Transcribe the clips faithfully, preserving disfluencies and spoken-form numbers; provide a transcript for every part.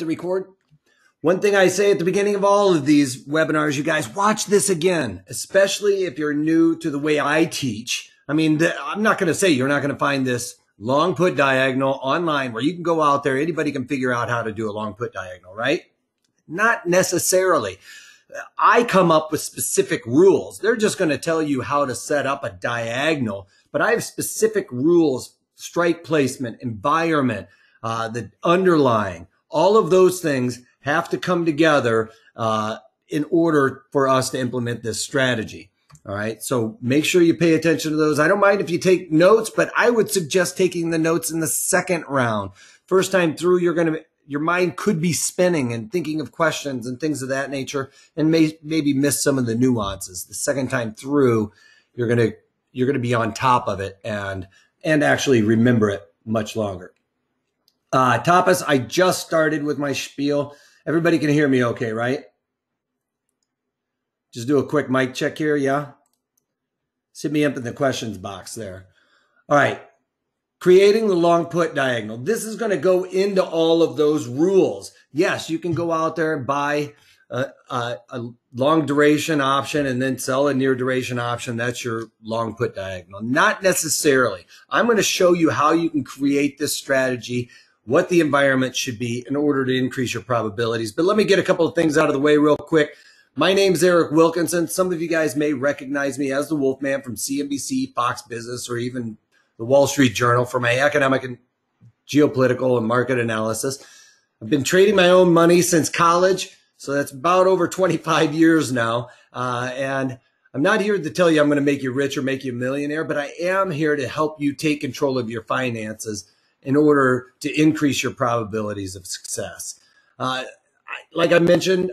to record. One thing I say at the beginning of all of these webinars, you guys, watch this again, especially if you're new to the way I teach. I mean, the, I'm not going to say you're not going to find this long put diagonal online where you can go out there. Anybody can figure out how to do a long put diagonal, right? Not necessarily. I come up with specific rules. They're just going to tell you how to set up a diagonal, but I have specific rules, strike placement, environment, uh, the underlying, all of those things have to come together uh, in order for us to implement this strategy. All right. So make sure you pay attention to those. I don't mind if you take notes, but I would suggest taking the notes in the second round. First time through, you're going to, your mind could be spinning and thinking of questions and things of that nature, and may, maybe miss some of the nuances. The second time through, you're going to, you're going to be on top of it and, and actually remember it much longer. Uh, Tapas, I just started with my spiel. Everybody can hear me okay, right? Just do a quick mic check here, yeah? Sit me up in the questions box there. All right, creating the long put diagonal. This is going to go into all of those rules. Yes, you can go out there and buy a, a, a long duration option and then sell a near duration option. That's your long put diagonal. Not necessarily. I'm going to show you how you can create this strategy, what the environment should be in order to increase your probabilities. But let me get a couple of things out of the way real quick. My name's Eric Wilkinson. Some of you guys may recognize me as the Wolfman from C N B C, Fox Business, or even the Wall Street Journal for my economic and geopolitical and market analysis. I've been trading my own money since college, so that's about over twenty-five years now. Uh, and I'm not here to tell you I'm going to make you rich or make you a millionaire, but I am here to help you take control of your finances in order to increase your probabilities of success. Uh, I, like I mentioned,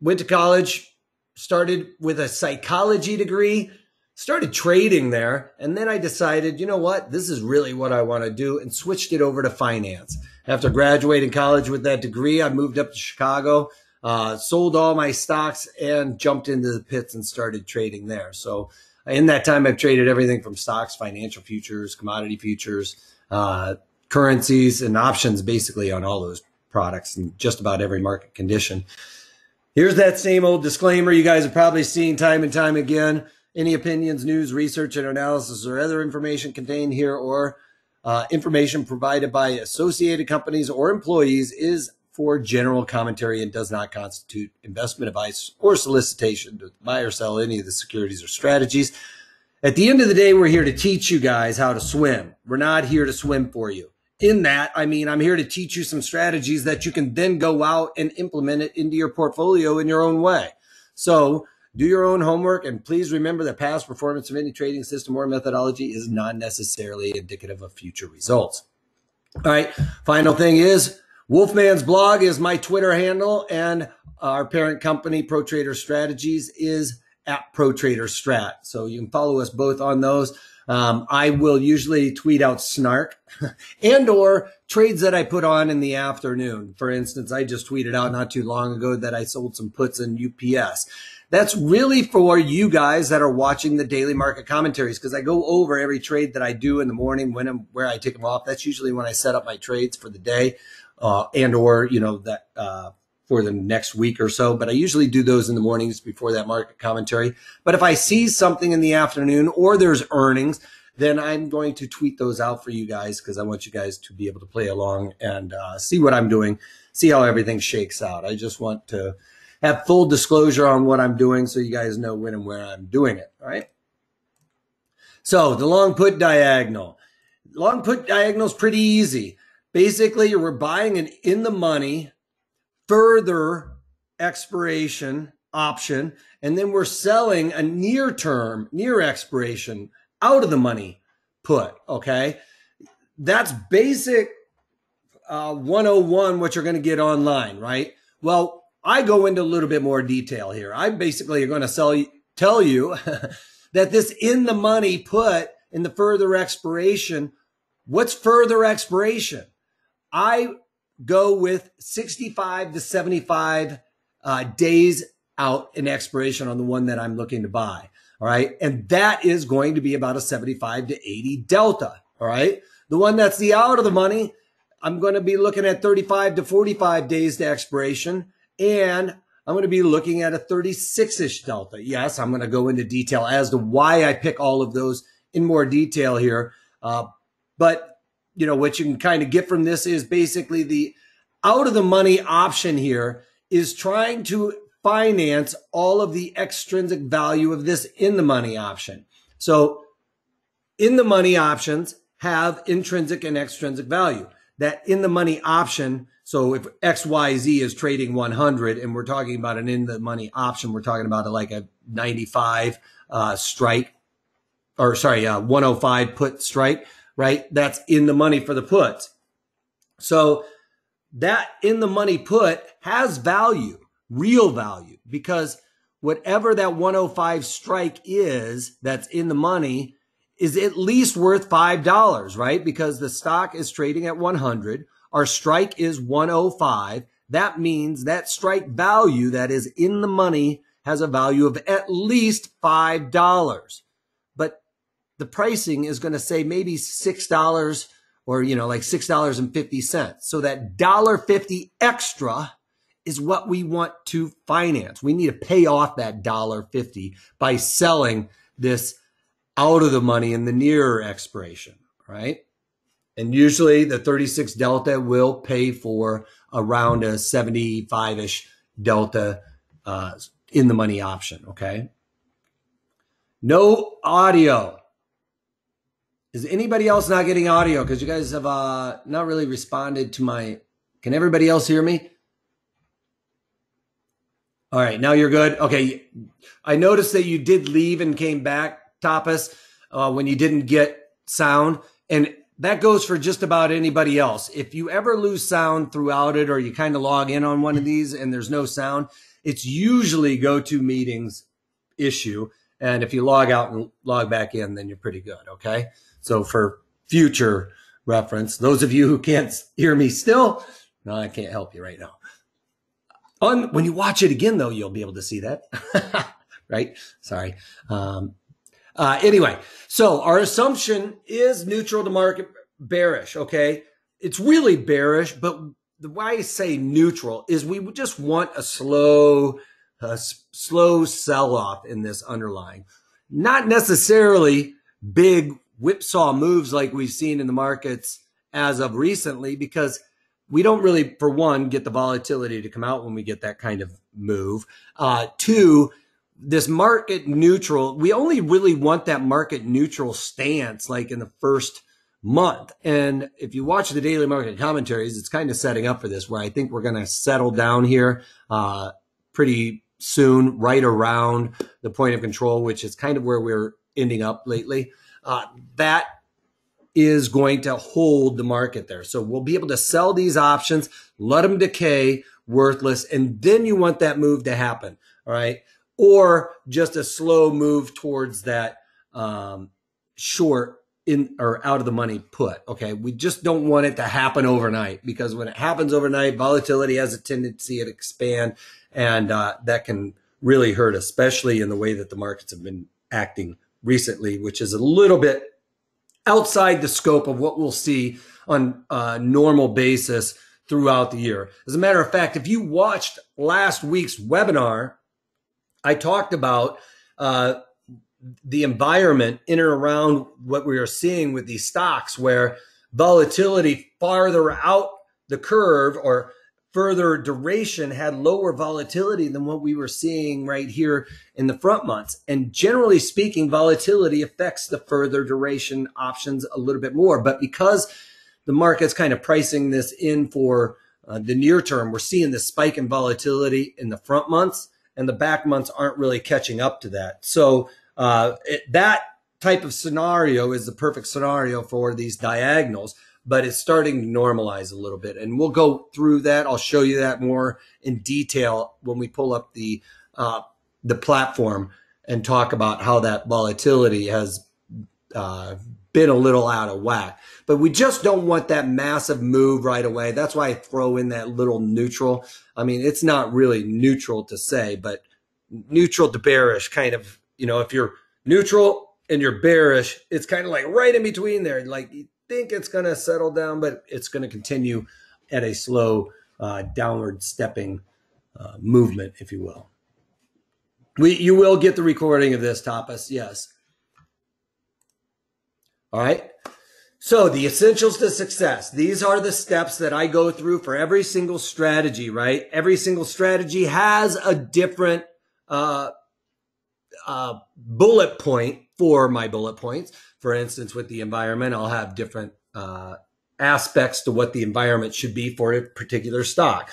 went to college, started with a psychology degree, started trading there, and then I decided, you know what, this is really what I want to do, and switched it over to finance. After graduating college with that degree, I moved up to Chicago, uh, sold all my stocks, and jumped into the pits and started trading there. So in that time, I've traded everything from stocks, financial futures, commodity futures, uh, currencies and options, basically on all those products and just about every market condition. Here's that same old disclaimer you guys have probably seen time and time again. Any opinions, news, research, and analysis or other information contained here or uh, information provided by associated companies or employees is for general commentary and does not constitute investment advice or solicitation to buy or sell any of the securities or strategies. At the end of the day, we're here to teach you guys how to swim. We're not here to swim for you. In that, I mean, I'm here to teach you some strategies that you can then go out and implement it into your portfolio in your own way. So do your own homework, and please remember that past performance of any trading system or methodology is not necessarily indicative of future results. All right, final thing is Wolfman's blog is my Twitter handle, and our parent company, ProTrader Strategies, is at ProTrader Strat. So you can follow us both on those. Um, I will usually tweet out snark and or trades that I put on in the afternoon. For instance, I just tweeted out not too long ago that I sold some puts in U P S. That's really for you guys that are watching the daily market commentaries, because I go over every trade that I do in the morning, when I'm, where I take them off. That's usually when I set up my trades for the day, uh, and or, you know, that, uh, for the next week or so, but I usually do those in the mornings before that market commentary. But if I see something in the afternoon or there's earnings, then I'm going to tweet those out for you guys, because I want you guys to be able to play along and uh, see what I'm doing, see how everything shakes out. I just want to have full disclosure on what I'm doing so you guys know when and where I'm doing it, all right? So the long put diagonal. Long put diagonal is pretty easy. Basically, we're buying an in-the-money further expiration option, and then we're selling a near term, near expiration, out of the money put, okay? That's basic uh, one oh one, what you're going to get online, right? Well, I go into a little bit more detail here. I'm basically going to sell you, tell you that this in the money put in the further expiration, what's further expiration? I go with sixty-five to seventy-five uh, days out in expiration on the one that I'm looking to buy. All right. And that is going to be about a seventy-five to eighty delta. All right. The one that's the out of the money, I'm going to be looking at thirty-five to forty-five days to expiration, and I'm going to be looking at a thirty-six-ish delta. Yes, I'm going to go into detail as to why I pick all of those in more detail here. Uh, but, you know, what you can kind of get from this is basically the out-of-the-money option here is trying to finance all of the extrinsic value of this in-the-money option. So in-the-money options have intrinsic and extrinsic value. That in-the-money option, so if X Y Z is trading one hundred and we're talking about an in-the-money option, we're talking about like a ninety-five uh, strike, or sorry, uh, one oh five put strike, right? That's in the money for the puts. So that in the money put has value, real value, because whatever that one oh five strike is that's in the money is at least worth five dollars, right? Because the stock is trading at one hundred. Our strike is one oh five. That means that strike value that is in the money has a value of at least five dollars. But the pricing is going to say maybe six dollars, or, you know, like six dollars and fifty cents. So that one dollar fifty extra is what we want to finance. We need to pay off that one dollar fifty by selling this out of the money in the nearer expiration, right? And usually the thirty-six delta will pay for around a seventy-five-ish delta uh, in the money option, okay? No audio. Is anybody else not getting audio? Because you guys have uh, not really responded to my... Can everybody else hear me? All right, now you're good. Okay, I noticed that you did leave and came back, Tapas, uh, when you didn't get sound. And that goes for just about anybody else. If you ever lose sound throughout it, or you kind of log in on one of these and there's no sound, it's usually GoToMeetings issue. And if you log out and log back in, then you're pretty good, okay? So for future reference, those of you who can't hear me still, no, I can't help you right now. On, when you watch it again, though, you'll be able to see that, right? Sorry. Um, uh, anyway, so our assumption is neutral to market bearish, okay? It's really bearish, but why I say neutral is we just want a slow... a slow sell-off in this underlying. Not necessarily big whipsaw moves like we've seen in the markets as of recently, because we don't really, for one, get the volatility to come out when we get that kind of move. Uh, two, this market neutral, we only really want that market neutral stance like in the first month. And if you watch the daily market commentaries, it's kind of setting up for this, where I think we're going to settle down here uh, pretty soon, right around the point of control, which is kind of where we're ending up lately. Uh, that is going to hold the market there. So we'll be able to sell these options, let them decay, worthless, and then you want that move to happen, all right? Or just a slow move towards that um, short in or out of the money put, okay? We just don't want it to happen overnight, because when it happens overnight, volatility has a tendency to expand, and uh, that can really hurt, especially in the way that the markets have been acting recently, which is a little bit outside the scope of what we'll see on a normal basis throughout the year. As a matter of fact, if you watched last week's webinar, I talked about uh, the environment in and around what we are seeing with these stocks, where volatility farther out the curve or further duration had lower volatility than what we were seeing right here in the front months. And generally speaking, volatility affects the further duration options a little bit more. But because the market's kind of pricing this in for uh, the near term, we're seeing this spike in volatility in the front months, and the back months aren't really catching up to that. So uh, it, that type of scenario is the perfect scenario for these diagonals, but it's starting to normalize a little bit. And we'll go through that. I'll show you that more in detail when we pull up the uh, the platform and talk about how that volatility has uh, been a little out of whack. But we just don't want that massive move right away. That's why I throw in that little neutral. I mean, it's not really neutral to say, but neutral to bearish kind of, you know, if you're neutral and you're bearish, it's kind of like right in between there. Like, think it's going to settle down, but it's going to continue at a slow uh, downward stepping uh, movement, if you will. We, you will get the recording of this, Tapas, yes. All right. So the essentials to success. These are the steps that I go through for every single strategy, right? Every single strategy has a different uh, uh, bullet point for my bullet points. For instance, with the environment, I'll have different uh, aspects to what the environment should be for a particular stock.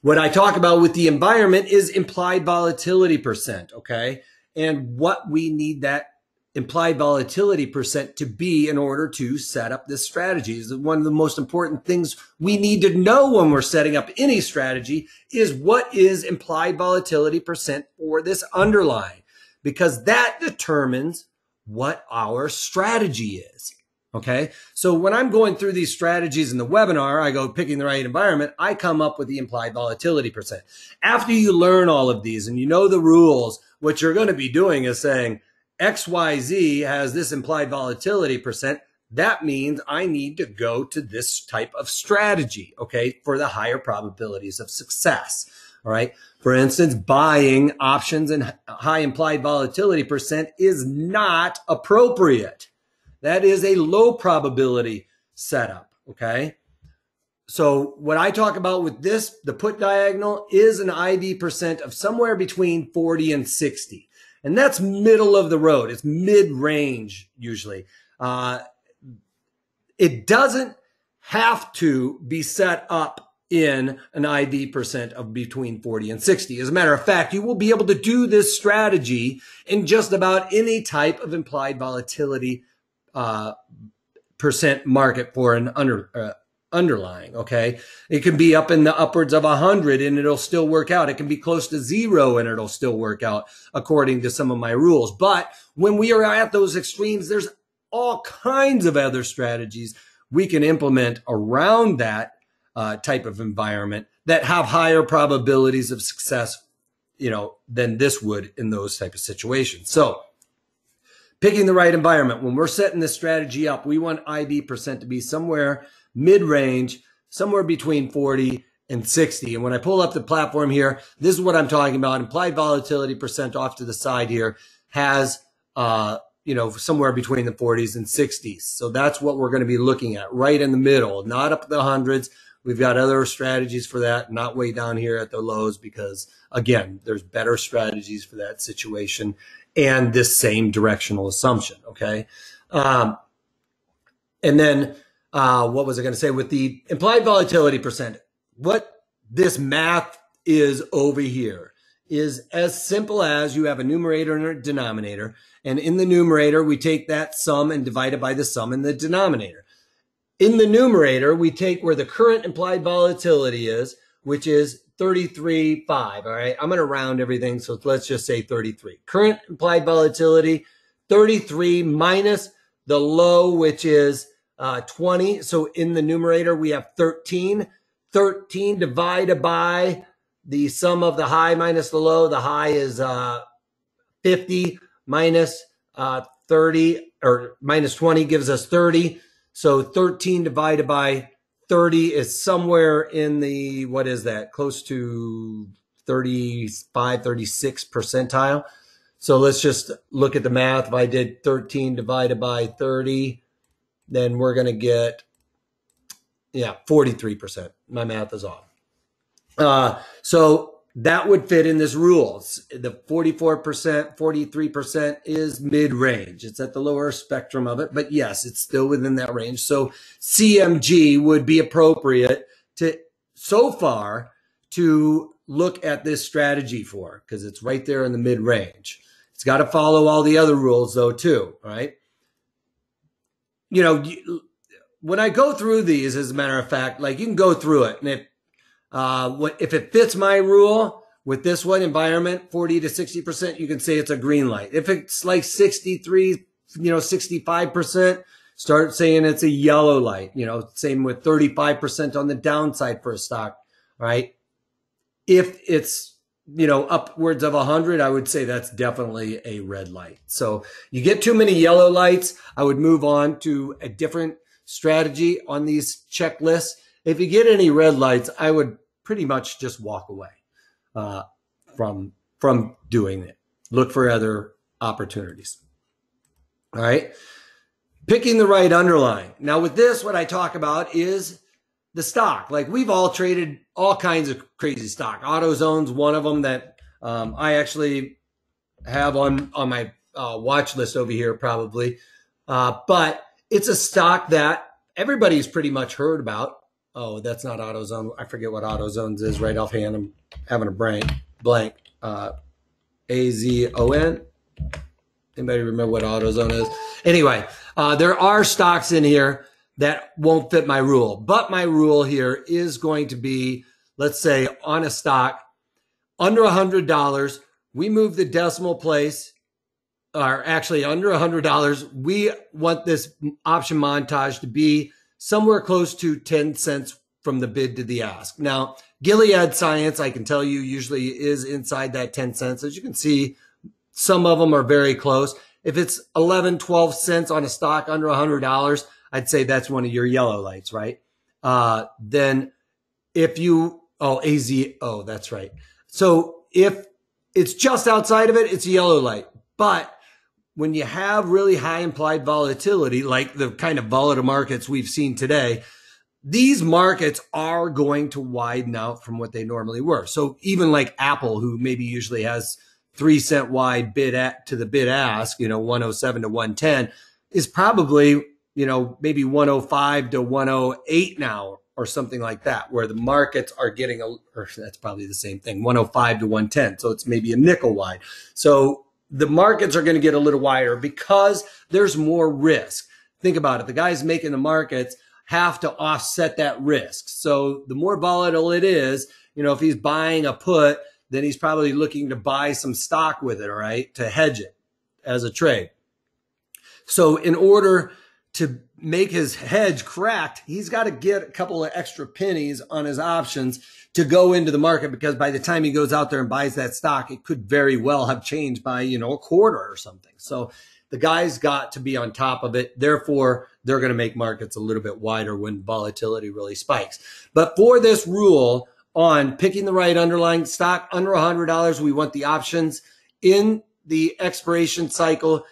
What I talk about with the environment is implied volatility percent, okay? And what we need that implied volatility percent to be in order to set up this strategy is one of the most important things we need to know when we're setting up any strategy is what is implied volatility percent for this underlying, because that determines what our strategy is. Okay. So when I'm going through these strategies in the webinar, I go picking the right environment. I come up with the implied volatility percent. After you learn all of these and you know the rules, what you're going to be doing is saying X Y Z has this implied volatility percent. That means I need to go to this type of strategy. Okay. For the higher probabilities of success. All right. For instance, buying options and high implied volatility percent is not appropriate. That is a low probability setup, okay? So what I talk about with this, the put diagonal is an I V percent of somewhere between forty and sixty. And that's middle of the road. It's mid-range usually. Uh, it doesn't have to be set up in an I V percent of between forty and sixty. As a matter of fact, you will be able to do this strategy in just about any type of implied volatility Uh, percent market for an under uh, underlying, okay? It can be up in the upwards of one hundred and it'll still work out. It can be close to zero and it'll still work out according to some of my rules. But when we are at those extremes, there's all kinds of other strategies we can implement around that uh, type of environment that have higher probabilities of success, you know, than this would in those type of situations. So picking the right environment. When we're setting this strategy up, we want I V percent to be somewhere mid-range, somewhere between forty and sixty. And when I pull up the platform here, this is what I'm talking about. Implied volatility percent off to the side here has, uh, you know, somewhere between the forties and sixties. So that's what we're going to be looking at, right in the middle, not up the hundreds. We've got other strategies for that, not way down here at the lows, because again, there's better strategies for that situation and this same directional assumption, okay? Um, and then uh, what was I going to say with the implied volatility percent? What this math is over here is as simple as you have a numerator and a denominator, and in the numerator, we take that sum and divide it by the sum in the denominator. In the numerator, we take where the current implied volatility is, which is thirty-three point five, all right? I'm going to round everything, so let's just say thirty-three. Current implied volatility, thirty-three minus the low, which is uh, twenty. So in the numerator, we have thirteen. thirteen divided by the sum of the high minus the low. The high is uh, fifty minus uh, thirty, or minus twenty gives us thirty. So thirteen divided by thirty is somewhere in the, what is that? Close to thirty-five, thirty-six percentile. So let's just look at the math. If I did thirteen divided by thirty, then we're going to get, yeah, forty-three percent. My math is off. Uh, so that would fit in this rule. The forty-four percent, forty-three percent is mid-range. It's at the lower spectrum of it, but yes, it's still within that range. So C M G would be appropriate to, so far, to look at this strategy for, because it's right there in the mid-range. It's got to follow all the other rules though too, right? You know, when I go through these, as a matter of fact, like you can go through it, and if Uh, what, if it fits my rule with this one environment, forty to sixty percent, you can say it's a green light. If it's like sixty-three, you know, sixty-five percent, start saying it's a yellow light, you know, same with thirty-five percent on the downside for a stock, right? If it's, you know, upwards of one hundred, I would say that's definitely a red light. So you get too many yellow lights, I would move on to a different strategy on these checklists. If you get any red lights, I would pretty much just walk away uh, from, from doing it. Look for other opportunities. All right. Picking the right underlying. Now with this, what I talk about is the stock. Like we've all traded all kinds of crazy stock. AutoZone's one of them that um, I actually have on, on my uh, watch list over here probably. Uh, but it's a stock that everybody's pretty much heard about. Oh, that's not AutoZone. I forget what AutoZone's is right offhand. I'm having a brain blank. Uh, A Z O N. Anybody remember what AutoZone is? Anyway, uh, there are stocks in here that won't fit my rule. But my rule here is going to be, let's say, on a stock under one hundred dollars, we move the decimal place, or actually under one hundred dollars, we want this option montage to be somewhere close to ten cents from the bid to the ask. Now, Gilead Science, I can tell you, usually is inside that ten cents. As you can see, some of them are very close. If it's eleven, twelve cents on a stock under one hundred dollars, I'd say that's one of your yellow lights, right? Uh, then if you, oh, A Z O, that's right. So if it's just outside of it, it's a yellow light. But when you have really high implied volatility, like the kind of volatile markets we've seen today, these markets are going to widen out from what they normally were. So even like Apple, who maybe usually has three cent wide bid at to the bid ask, you know, one oh seven to one ten, is probably, you know, maybe one oh five to one oh eight now or something like that, where the markets are getting, a, or that's probably the same thing, one oh five to one ten. So it's maybe a nickel wide. So the markets are going to get a little wider because there's more risk. Think about it. The guys making the markets have to offset that risk. So the more volatile it is, you know, if he's buying a put, then he's probably looking to buy some stock with it, all right, to hedge it as a trade. So in order to make his hedge cracked, he's got to get a couple of extra pennies on his options to go into the market, because by the time he goes out there and buys that stock, it could very well have changed by, you know, a quarter or something. So the guy's got to be on top of it. Therefore, they're going to make markets a little bit wider when volatility really spikes. But for this rule on picking the right underlying stock under one hundred dollars, we want the options in the expiration cycle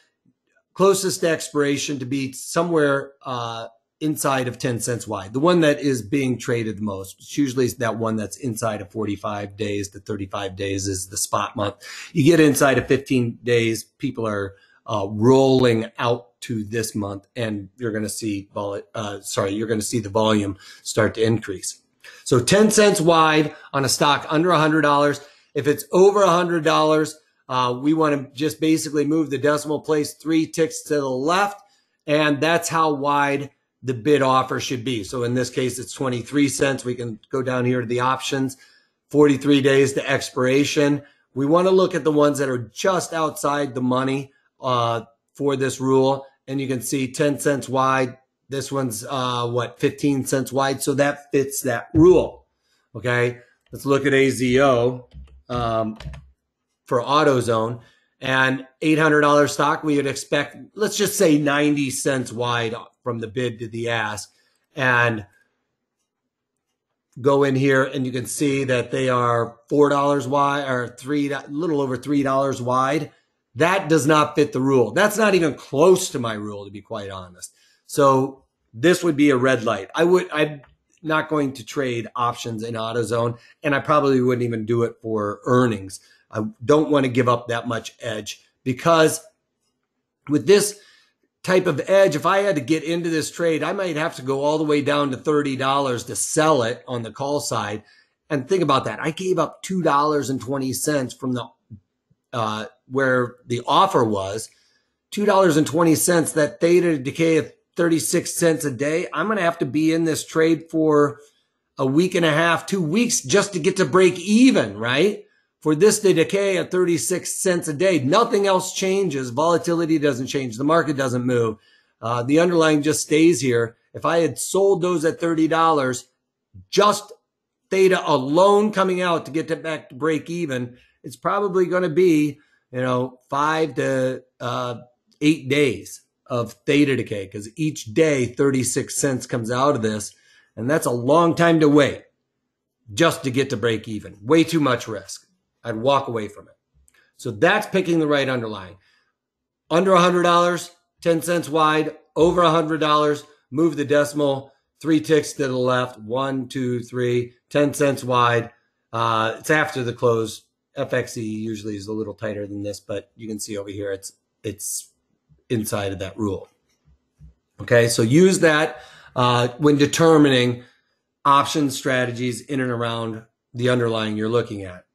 closest to expiration to be somewhere uh, inside of ten cents wide. The one that is being traded the most, it's usually that one that's inside of forty-five days to thirty-five days is the spot month. You get inside of fifteen days, people are uh, rolling out to this month, and you're going to see vol uh, sorry, you're going to see the volume start to increase. So ten cents wide on a stock under one hundred dollars. If it's over one hundred dollars, uh, we want to just basically move the decimal place three ticks to the left, and that's how wide the bid offer should be. So in this case, it's twenty-three cents. We can go down here to the options, forty-three days to expiration. We want to look at the ones that are just outside the money uh, for this rule. And you can see ten cents wide. This one's, uh, what, fifteen cents wide. So that fits that rule. Okay. Let's look at A Z O um, for AutoZone, and eight hundred dollar stock. We would expect, let's just say ninety cents wide from the bid to the ask, and go in here and you can see that they are four dollars wide, or three, a little over three dollars wide. That does not fit the rule. That's not even close to my rule, to be quite honest. So this would be a red light. I would, I'm not going to trade options in AutoZone, and I probably wouldn't even do it for earnings. I don't want to give up that much edge, because with this type of edge, if I had to get into this trade, I might have to go all the way down to thirty dollars to sell it on the call side. And think about that. I gave up two dollars and twenty cents from the, uh, where the offer was, two dollars and twenty cents, that theta decay of thirty-six cents a day. I'm going to have to be in this trade for a week and a half, two weeks just to get to break even, right? For this to decay at thirty-six cents a day. Nothing else changes. Volatility doesn't change. The market doesn't move. Uh, the underlying just stays here. If I had sold those at thirty dollars, just theta alone coming out to get to back to break even, it's probably going to be, you know, five to uh, eight days of theta decay, because each day thirty-six cents comes out of this, and that's a long time to wait just to get to break even. Way too much risk. I'd walk away from it. So that's picking the right underlying. Under one hundred dollars, ten cents wide. Over one hundred dollars, move the decimal, three ticks to the left, one, two, three, ten cents wide. Uh, it's after the close. F X E usually is a little tighter than this, but you can see over here it's it's inside of that rule. Okay, so use that uh, when determining option strategies in and around the underlying you're looking at.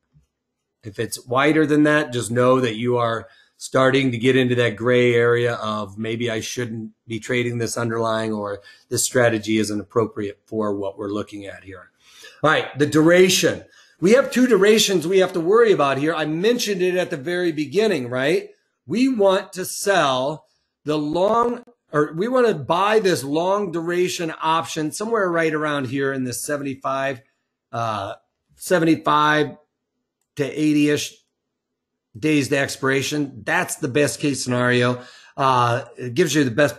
If it's wider than that, just know that you are starting to get into that gray area of maybe I shouldn't be trading this underlying, or this strategy isn't appropriate for what we're looking at here. All right, the duration. We have two durations we have to worry about here. I mentioned it at the very beginning, right? We want to sell the long, or we want to buy this long duration option somewhere right around here in this seventy-five, uh, seventy-five to eighty-ish days to expiration. That's the best case scenario. Uh, it gives you the best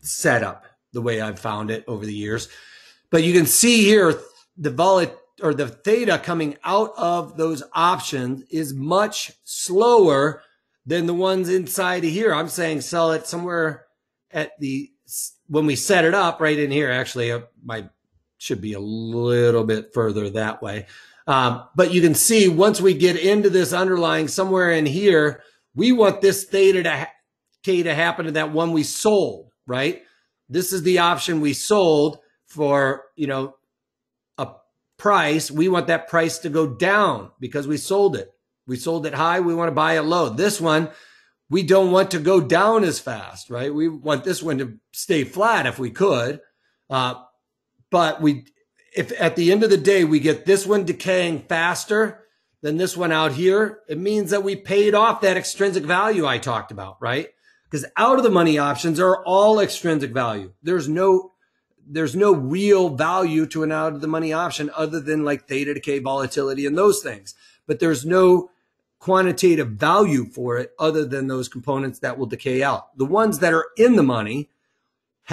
setup, the way I've found it over the years. But you can see here the volatility, or the theta coming out of those options, is much slower than the ones inside of here. I'm saying sell it somewhere at the, when we set it up right in here, actually, uh, my should be a little bit further that way. Um, but you can see once we get into this underlying somewhere in here, we want this theta to ha K to happen to that one we sold, right? This is the option we sold for, you know, price. We want that price to go down because we sold it. We sold it high. We want to buy it low. This one, we don't want to go down as fast, right? We want this one to stay flat if we could. Uh, but we, if at the end of the day, we get this one decaying faster than this one out here, it means that we paid off that extrinsic value I talked about, right? Because out of the money options are all extrinsic value. There's no There's no real value to an out of the money option other than like theta decay, volatility, and those things. But there's no quantitative value for it other than those components that will decay out. The ones that are in the money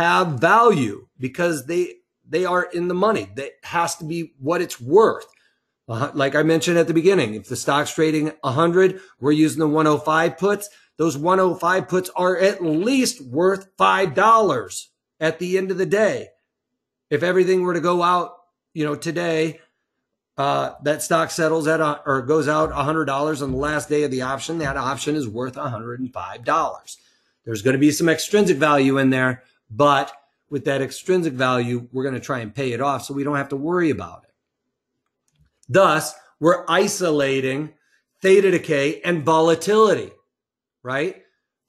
have value because they, they are in the money. That has to be what it's worth. Uh, like I mentioned at the beginning, if the stock's trading one hundred, we're using the one oh five puts. Those one oh five puts are at least worth five dollars at the end of the day. If everything were to go out, you know, today, uh, that stock settles at, a, or goes out one hundred dollars on the last day of the option, that option is worth one hundred five dollars. There's going to be some extrinsic value in there, but with that extrinsic value, we're going to try and pay it off so we don't have to worry about it. Thus, we're isolating theta decay and volatility, right?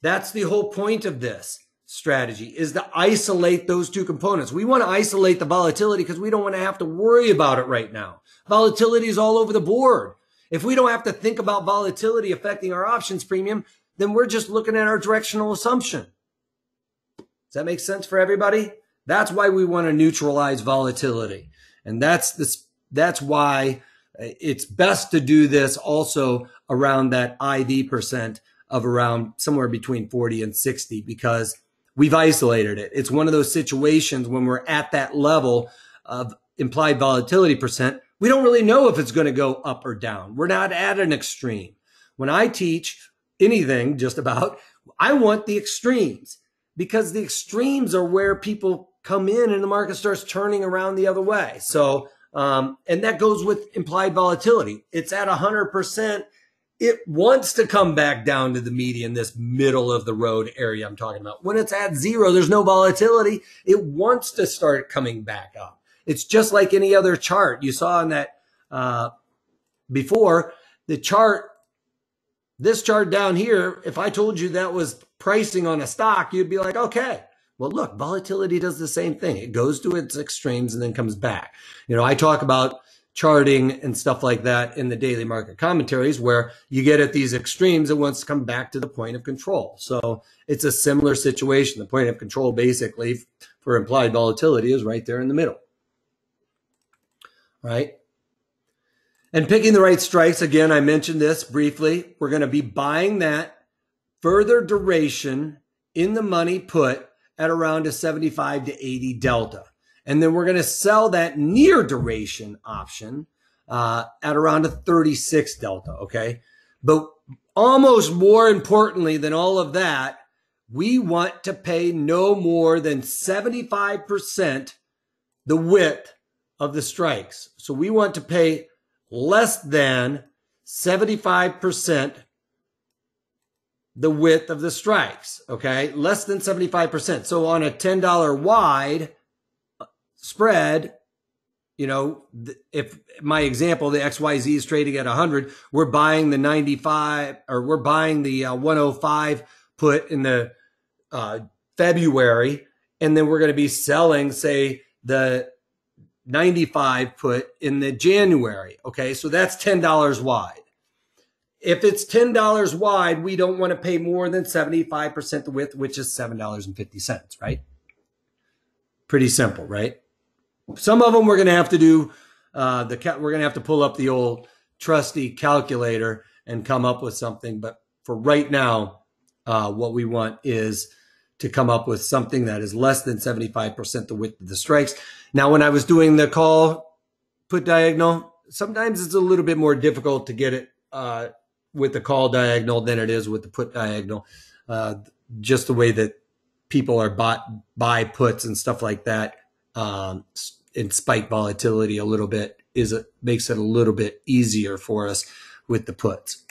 That's the whole point of this strategy, is to isolate those two components. We want to isolate the volatility because we don't want to have to worry about it right now. Volatility is all over the board. If we don't have to think about volatility affecting our options premium, then we're just looking at our directional assumption. Does that make sense for everybody? That's why we want to neutralize volatility. And that's this, that's why it's best to do this also around that I V percent of around somewhere between forty and sixty, because we've isolated it. It's one of those situations when we're at that level of implied volatility percent, we don't really know if it's going to go up or down. We're not at an extreme. When I teach anything, just about, I want the extremes, because the extremes are where people come in and the market starts turning around the other way. So, um, and that goes with implied volatility. It's at one hundred percent. It wants to come back down to the median, this middle of the road area I'm talking about. When it's at zero, there's no volatility. It wants to start coming back up. It's just like any other chart you saw in that uh, before. The chart, this chart down here, if I told you that was pricing on a stock, you'd be like, okay. Well, look, volatility does the same thing. It goes to its extremes and then comes back. You know, I talk about charting and stuff like that in the daily market commentaries, where you get at these extremes, it wants to come back to the point of control. So it's a similar situation. The point of control basically for implied volatility is right there in the middle. All right. And picking the right strikes. Again, I mentioned this briefly. We're going to be buying that further duration in the money put at around a seventy-five to eighty delta. And then we're going to sell that near duration option uh, at around a thirty-six delta, okay? But almost more importantly than all of that, we want to pay no more than seventy-five percent the width of the strikes. So we want to pay less than seventy-five percent the width of the strikes, okay? Less than seventy-five percent. So on a ten dollar wide spread, you know, if my example, the X Y Z is trading at one hundred, we're buying the ninety-five, or we're buying the uh, one oh five put in the uh, February, and then we're going to be selling, say, the ninety-five put in the January, okay? So that's ten dollars wide. If it's ten dollars wide, we don't want to pay more than seventy-five percent the width, which is seven dollars and fifty cents, right? Pretty simple, right? Some of them we're going to have to do, uh, the we're going to have to pull up the old trusty calculator and come up with something. But for right now, uh, what we want is to come up with something that is less than seventy-five percent the width of the strikes. Now, when I was doing the call put diagonal, sometimes it's a little bit more difficult to get it uh, with the call diagonal than it is with the put diagonal, uh, just the way that people are bought buy puts and stuff like that, um, and spike volatility a little bit is a, makes it a little bit easier for us with the puts.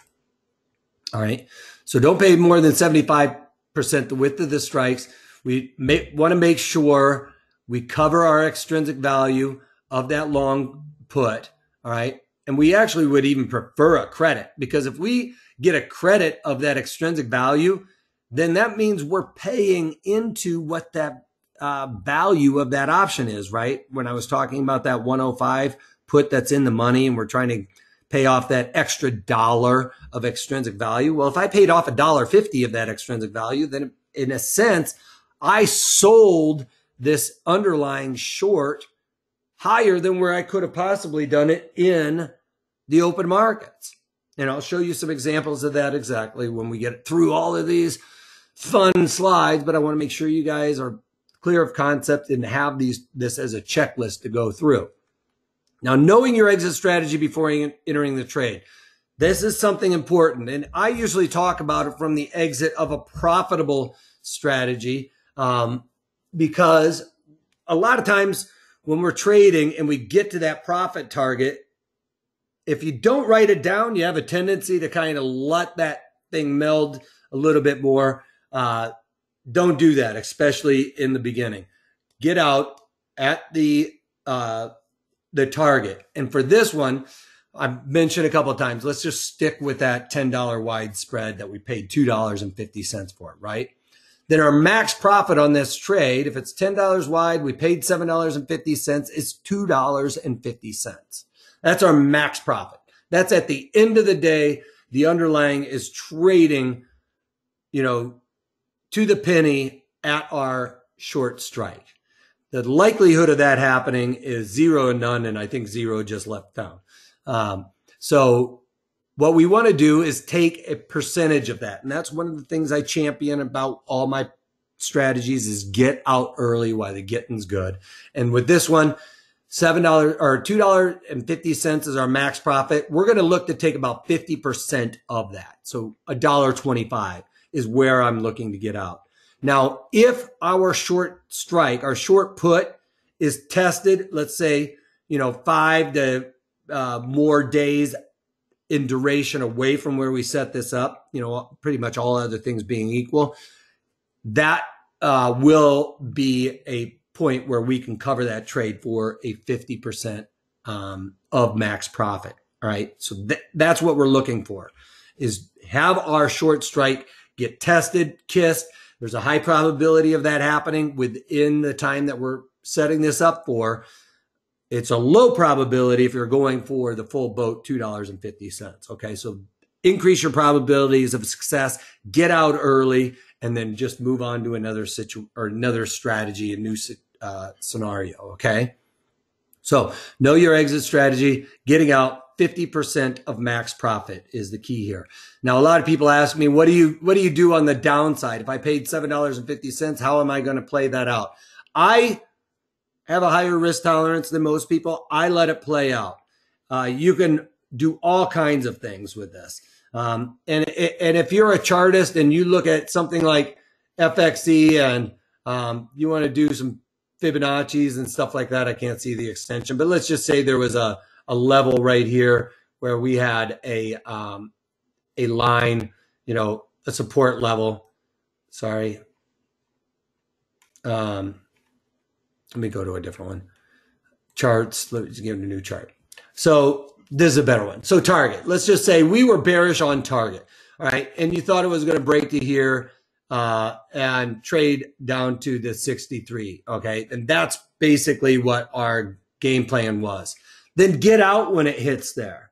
All right, so don't pay more than seventy-five percent the width of the strikes. We may, want to make sure we cover our extrinsic value of that long put. All right. And we actually would even prefer a credit, because if we get a credit of that extrinsic value, then that means we're paying into what that uh, value of that option is, right? When I was talking about that one oh five put that's in the money and we're trying to pay off that extra dollar of extrinsic value. Well, if I paid off a dollar fifty of that extrinsic value, then in a sense, I sold this underlying short higher than where I could have possibly done it in the open markets. And I'll show you some examples of that exactly when we get through all of these fun slides, but I want to make sure you guys are clear of concept and have these this as a checklist to go through. Now, knowing your exit strategy before entering the trade. This is something important, and I usually talk about it from the exit of a profitable strategy um, because a lot of times when we're trading and we get to that profit target, if you don't write it down, you have a tendency to kind of let that thing meld a little bit more. Uh, don't do that, especially in the beginning. Get out at the uh, the target. And for this one, I've mentioned a couple of times, let's just stick with that ten dollar wide spread that we paid two dollars and fifty cents for, right? Then our max profit on this trade, if it's ten dollars wide, we paid seven dollars and fifty cents, it's two dollars and fifty cents. That's our max profit. That's at the end of the day, the underlying is trading, you know, to the penny at our short strike. The likelihood of that happening is zero and none, and I think zero just left down. Um, so what we want to do is take a percentage of that. And that's one of the things I champion about all my strategies is get out early while the getting's good. And with this one, seven dollars or two dollars and fifty cents is our max profit. We're going to look to take about fifty percent of that. So a dollar twenty-five is where I'm looking to get out. Now, if our short strike, our short put is tested, let's say, you know, five to uh, more days in duration away from where we set this up, you know, pretty much all other things being equal, that uh, will be a point where we can cover that trade for a fifty percent um, of max profit. All right. So th that's what we're looking for, is have our short strike get tested, kissed. There's a high probability of that happening within the time that we're setting this up for. It's a low probability if you're going for the full boat two dollars and fifty cents. Okay, so increase your probabilities of success, get out early, and then just move on to another situ or another strategy, a new uh, scenario. Okay, so know your exit strategy, getting out fifty percent of max profit is the key here. Now, a lot of people ask me, what do you, what do you do on the downside? If I paid seven dollars and fifty cents, how am I going to play that out? I have a higher risk tolerance than most people. I let it play out. Uh, you can do all kinds of things with this. Um, and, and if you're a chartist and you look at something like F X E and um, you want to do some Fibonacci's and stuff like that, I can't see the extension, but let's just say there was a, a level right here where we had a, um, a line, you know, a support level. Sorry. Um, let me go to a different one. Charts. Let's give it a new chart. So this is a better one. So target, let's just say we were bearish on target. All right. And you thought it was going to break to here. Uh, and trade down to the sixty-three. Okay. And that's basically what our game plan was. Then get out when it hits there,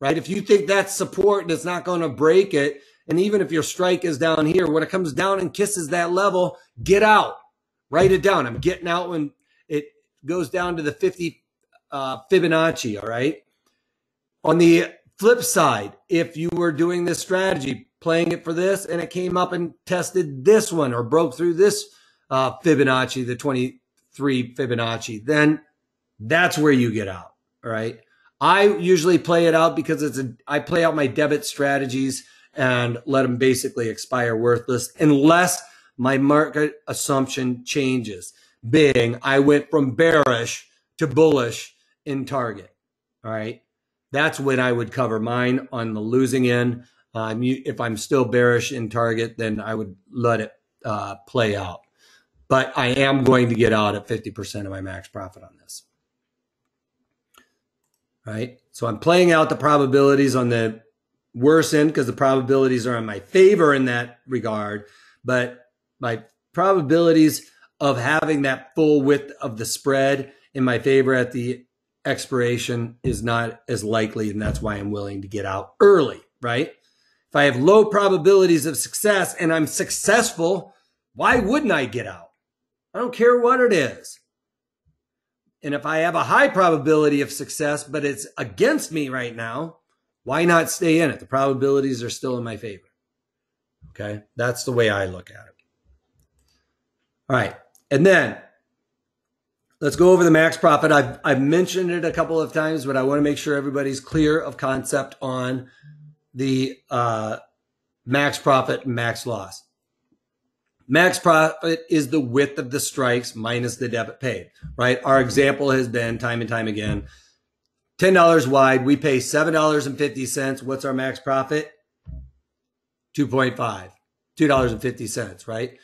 right? If you think that's support and it's not going to break it. And even if your strike is down here, when it comes down and kisses that level, get out, write it down. I'm getting out when it goes down to the fifty, uh, Fibonacci. All right. On the flip side, if you were doing this strategy, playing it for this, and it came up and tested this one or broke through this uh, Fibonacci, the twenty-three Fibonacci, then that's where you get out, all right? I usually play it out because it's a, I play out my debit strategies and let them basically expire worthless unless my market assumption changes, being I went from bearish to bullish in target, all right? That's when I would cover mine on the losing end. Um, you, if I'm still bearish in target, then I would let it uh, play out. But I am going to get out at fifty percent of my max profit on this. All right. So I'm playing out the probabilities on the worse end because the probabilities are in my favor in that regard. But my probabilities of having that full width of the spread in my favor at the expiration is not as likely. And that's why I'm willing to get out early, right? If I have low probabilities of success and I'm successful, why wouldn't I get out? I don't care what it is. And if I have a high probability of success, but it's against me right now, why not stay in it? The probabilities are still in my favor. Okay. That's the way I look at it. All right. And then let's go over the max profit. I've, I've mentioned it a couple of times, but I want to make sure everybody's clear of concept on the uh, max profit and max loss. Max profit is the width of the strikes minus the debit paid, right? Our example has been time and time again, ten dollars wide, we pay seven dollars and fifty cents. What's our max profit? two point five, two dollars and fifty cents, right?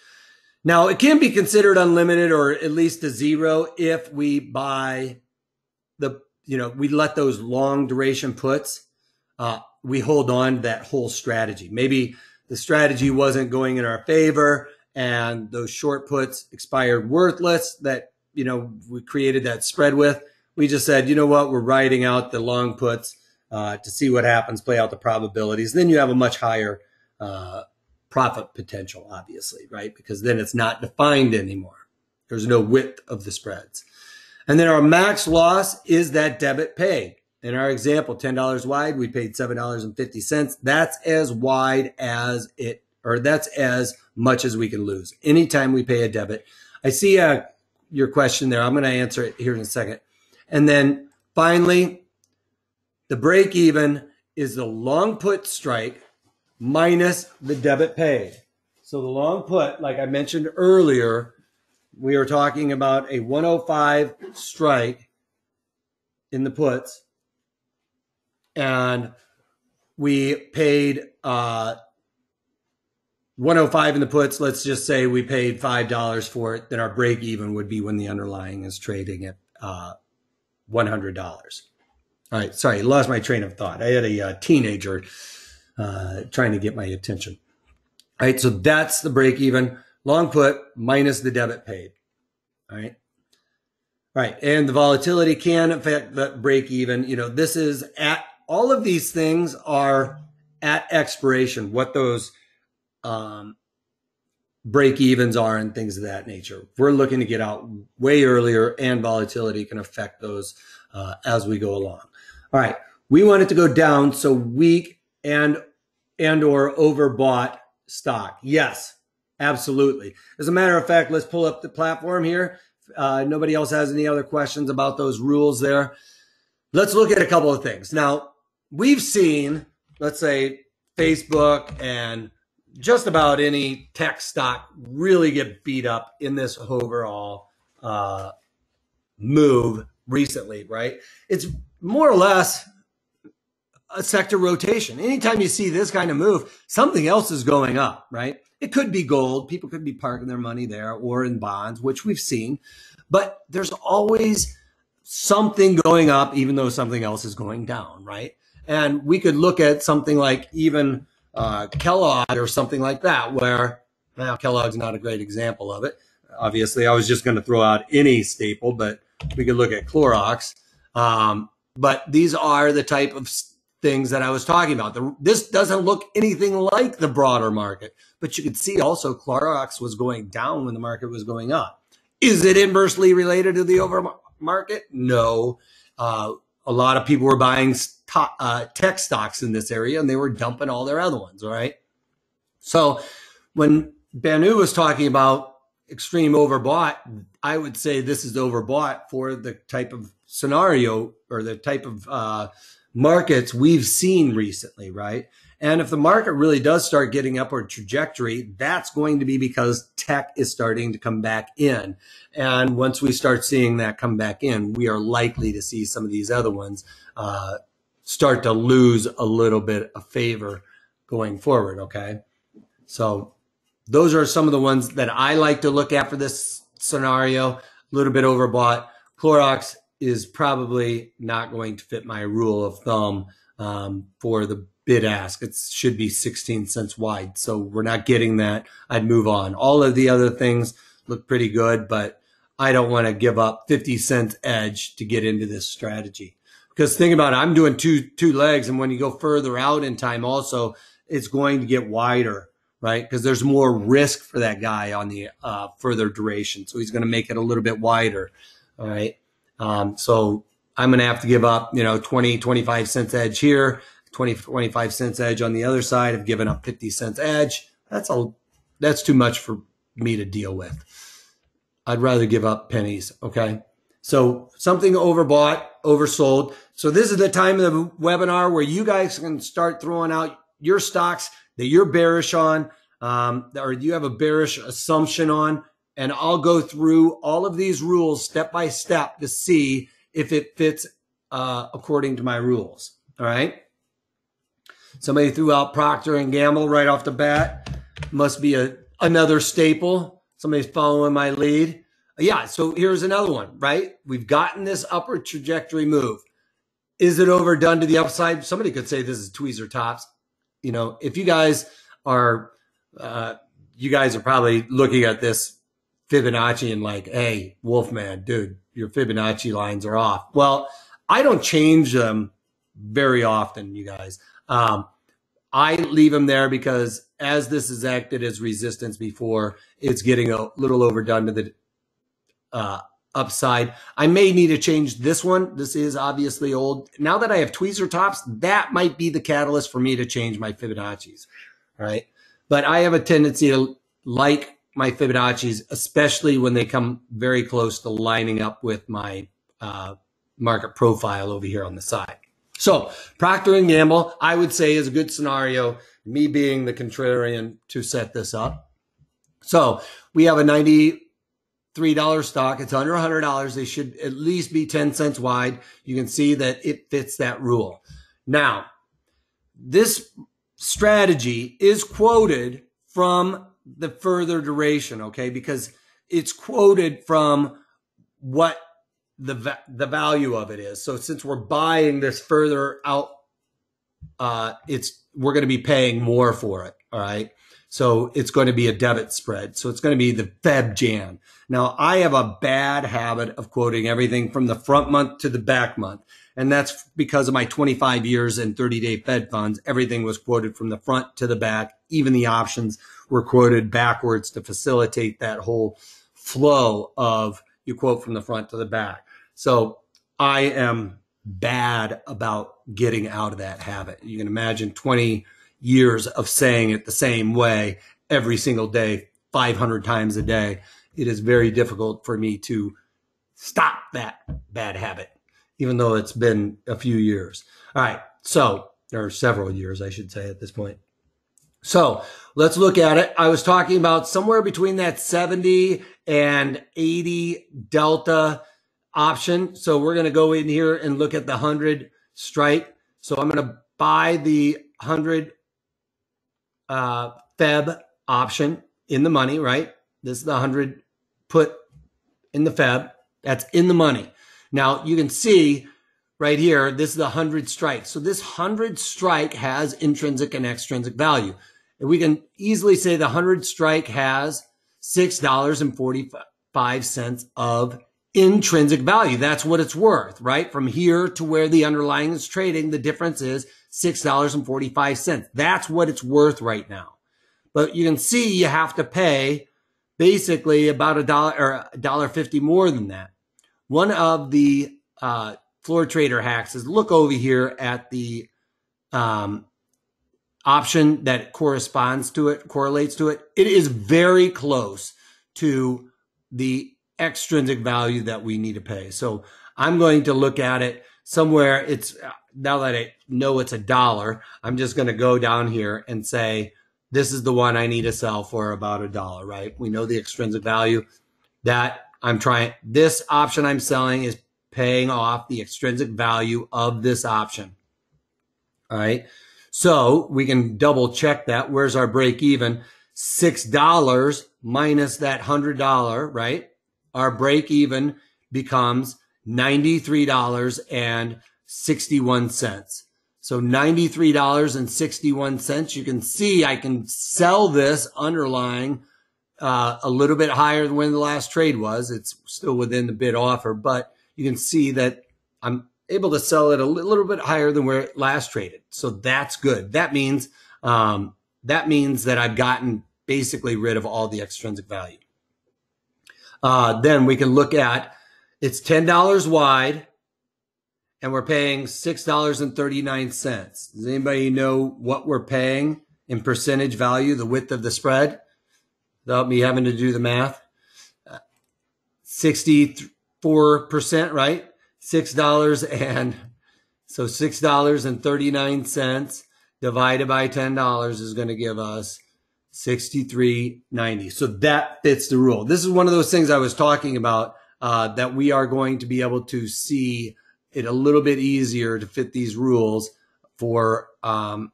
Now it can be considered unlimited or at least a zero if we buy the, you know, we let those long duration puts, uh, we hold on to that whole strategy. Maybe the strategy wasn't going in our favor and those short puts expired worthless that, you know, we created that spread with. We just said, you know what, we're riding out the long puts uh, to see what happens, play out the probabilities. Then you have a much higher uh, profit potential, obviously, right? Because then it's not defined anymore. There's no width of the spreads. And then our max loss is that debit pay. In our example, ten dollars wide, we paid seven dollars and fifty cents. That's as wide as it, or that's as much as we can lose anytime we pay a debit. I see uh, your question there. I'm going to answer it here in a second. And then finally, the break even is the long put strike minus the debit paid. So the long put, like I mentioned earlier, we are talking about a one oh five strike in the puts. And we paid uh, one oh five in the puts. Let's just say we paid five dollars for it. Then our break even would be when the underlying is trading at uh, one hundred dollars. All right. Sorry, lost my train of thought. I had a uh, teenager uh, trying to get my attention. All right. So that's the break even. Long put minus the debit paid. All right. All right. And the volatility can affect the break even. You know, this is at, all of these things are at expiration, what those um, break evens are and things of that nature. We're looking to get out way earlier and volatility can affect those uh, as we go along. All right. We want it to go down, so weak and and or overbought stock. Yes, absolutely. As a matter of fact, let's pull up the platform here. Uh, nobody else has any other questions about those rules there. Let's look at a couple of things. Now, we've seen, let's say, Facebook and just about any tech stock really get beat up in this overall uh, move recently, right? It's more or less a sector rotation. Anytime you see this kind of move, something else is going up, right? It could be gold. People could be parking their money there, or in bonds, which we've seen. But there's always something going up, even though something else is going down, right? And we could look at something like even uh, Kellogg or something like that, where now Kellogg's not a great example of it. Obviously, I was just going to throw out any staple, but we could look at Clorox. Um, but these are the type of things that I was talking about. The, this doesn't look anything like the broader market, but you could see also Clorox was going down when the market was going up. Is it inversely related to the over market? No. Uh, a lot of people were buying top, uh, tech stocks in this area, and they were dumping all their other ones, all right? So when Banu was talking about extreme overbought, I would say this is overbought for the type of scenario or the type of uh, markets we've seen recently, right? And if the market really does start getting upward trajectory, that's going to be because tech is starting to come back in. And once we start seeing that come back in, we are likely to see some of these other ones uh, start to lose a little bit of favor going forward, okay? So those are some of the ones that I like to look at for this scenario. A little bit overbought. Clorox is probably not going to fit my rule of thumb um, for the bid ask. It should be sixteen cents wide. So we're not getting that. I'd move on. All of the other things look pretty good, but I don't want to give up fifty cents edge to get into this strategy. Because think about it, I'm doing two, two legs. And when you go further out in time also, it's going to get wider, right? Because there's more risk for that guy on the uh, further duration. So he's going to make it a little bit wider. All right. Um, so I'm going to have to give up, you know, twenty, twenty-five cents edge here, twenty, twenty-five cents edge on the other side. I've given up fifty cents edge. That's a, that's too much for me to deal with. I'd rather give up pennies. Okay. So something overbought, oversold. So this is the time of the webinar where you guys can start throwing out your stocks that you're bearish on, um, or you have a bearish assumption on, and I'll go through all of these rules step by step to see if it fits uh, according to my rules, all right? Somebody threw out Procter and Gamble right off the bat. Must be a, another staple. Somebody's following my lead. Yeah, so here's another one, right? We've gotten this upward trajectory move. Is it overdone to the upside? Somebody could say this is tweezer tops. You know, if you guys are, uh, you guys are probably looking at this Fibonacci and like, hey, Wolfman, dude, your Fibonacci lines are off. Well, I don't change them very often, you guys. Um, I leave them there because as this has acted as resistance before, it's getting a little overdone to the uh, upside. I may need to change this one. This is obviously old. Now that I have tweezer tops, that might be the catalyst for me to change my Fibonacci's, right? But I have a tendency to like my Fibonacci's, especially when they come very close to lining up with my uh, market profile over here on the side. So Procter and Gamble, I would say, is a good scenario, me being the contrarian, to set this up. So we have a ninety-three dollar stock. It's under one hundred dollars. They should at least be ten cents wide. You can see that it fits that rule. Now, this strategy is quoted from the further duration, okay? Because it's quoted from what the va the value of it is. So since we're buying this further out, uh, it's we're going to be paying more for it, all right? So it's going to be a debit spread. So it's going to be the Feb Jan. Now, I have a bad habit of quoting everything from the front month to the back month. And that's because of my twenty-five years and thirty-day Fed funds. Everything was quoted from the front to the back. Even the options were quoted backwards to facilitate that whole flow of you quote from the front to the back. So I am bad about getting out of that habit. You can imagine twenty years of saying it the same way every single day, five hundred times a day. It is very difficult for me to stop that bad habit, even though it's been a few years. All right. So, or several years, I should say at this point. So let's look at it. I was talking about somewhere between that seventy and eighty delta option. So we're going to go in here and look at the one hundred strike. So I'm going to buy the one hundred uh, Feb option in the money, right? This is the one hundred put in the Feb. That's in the money. Now you can see right here, this is the one hundred strike. So this one hundred strike has intrinsic and extrinsic value. And we can easily say the one hundred strike has six dollars and forty-five cents of intrinsic value. That's what it's worth, right? From here to where the underlying is trading, the difference is six dollars and forty-five cents. That's what it's worth right now. But you can see you have to pay basically about a dollar or a dollar fifty more than that. One of the uh, floor trader hacks is look over here at the um, option that corresponds to it, correlates to it. It is very close to the extrinsic value that we need to pay. So I'm going to look at it somewhere. It's now that I know it's a dollar, I'm just going to go down here and say, this is the one I need to sell for about a dollar, right? We know the extrinsic value that I'm trying. This option I'm selling is paying off the extrinsic value of this option. All right. So we can double check that. Where's our break even? six dollars minus that one hundred dollars, right? Our break even becomes ninety-three dollars and sixty-one cents. So ninety-three dollars and sixty-one cents. You can see I can sell this underlying uh, a little bit higher than when the last trade was. It's still within the bid offer, but you can see that I'm able to sell it a little bit higher than where it last traded. So that's good. That means um, that means that I've gotten basically rid of all the extrinsic value. Uh, then we can look at it's ten dollars wide and we're paying six dollars and thirty-nine cents. Does anybody know what we're paying in percentage value, the width of the spread, without me having to do the math? Uh, sixty-three percent, right? Six dollars, and so six dollars and thirty-nine cents divided by ten dollars is going to give us sixty-three ninety. So that fits the rule. This is one of those things I was talking about uh, that we are going to be able to see it a little bit easier to fit these rules for um,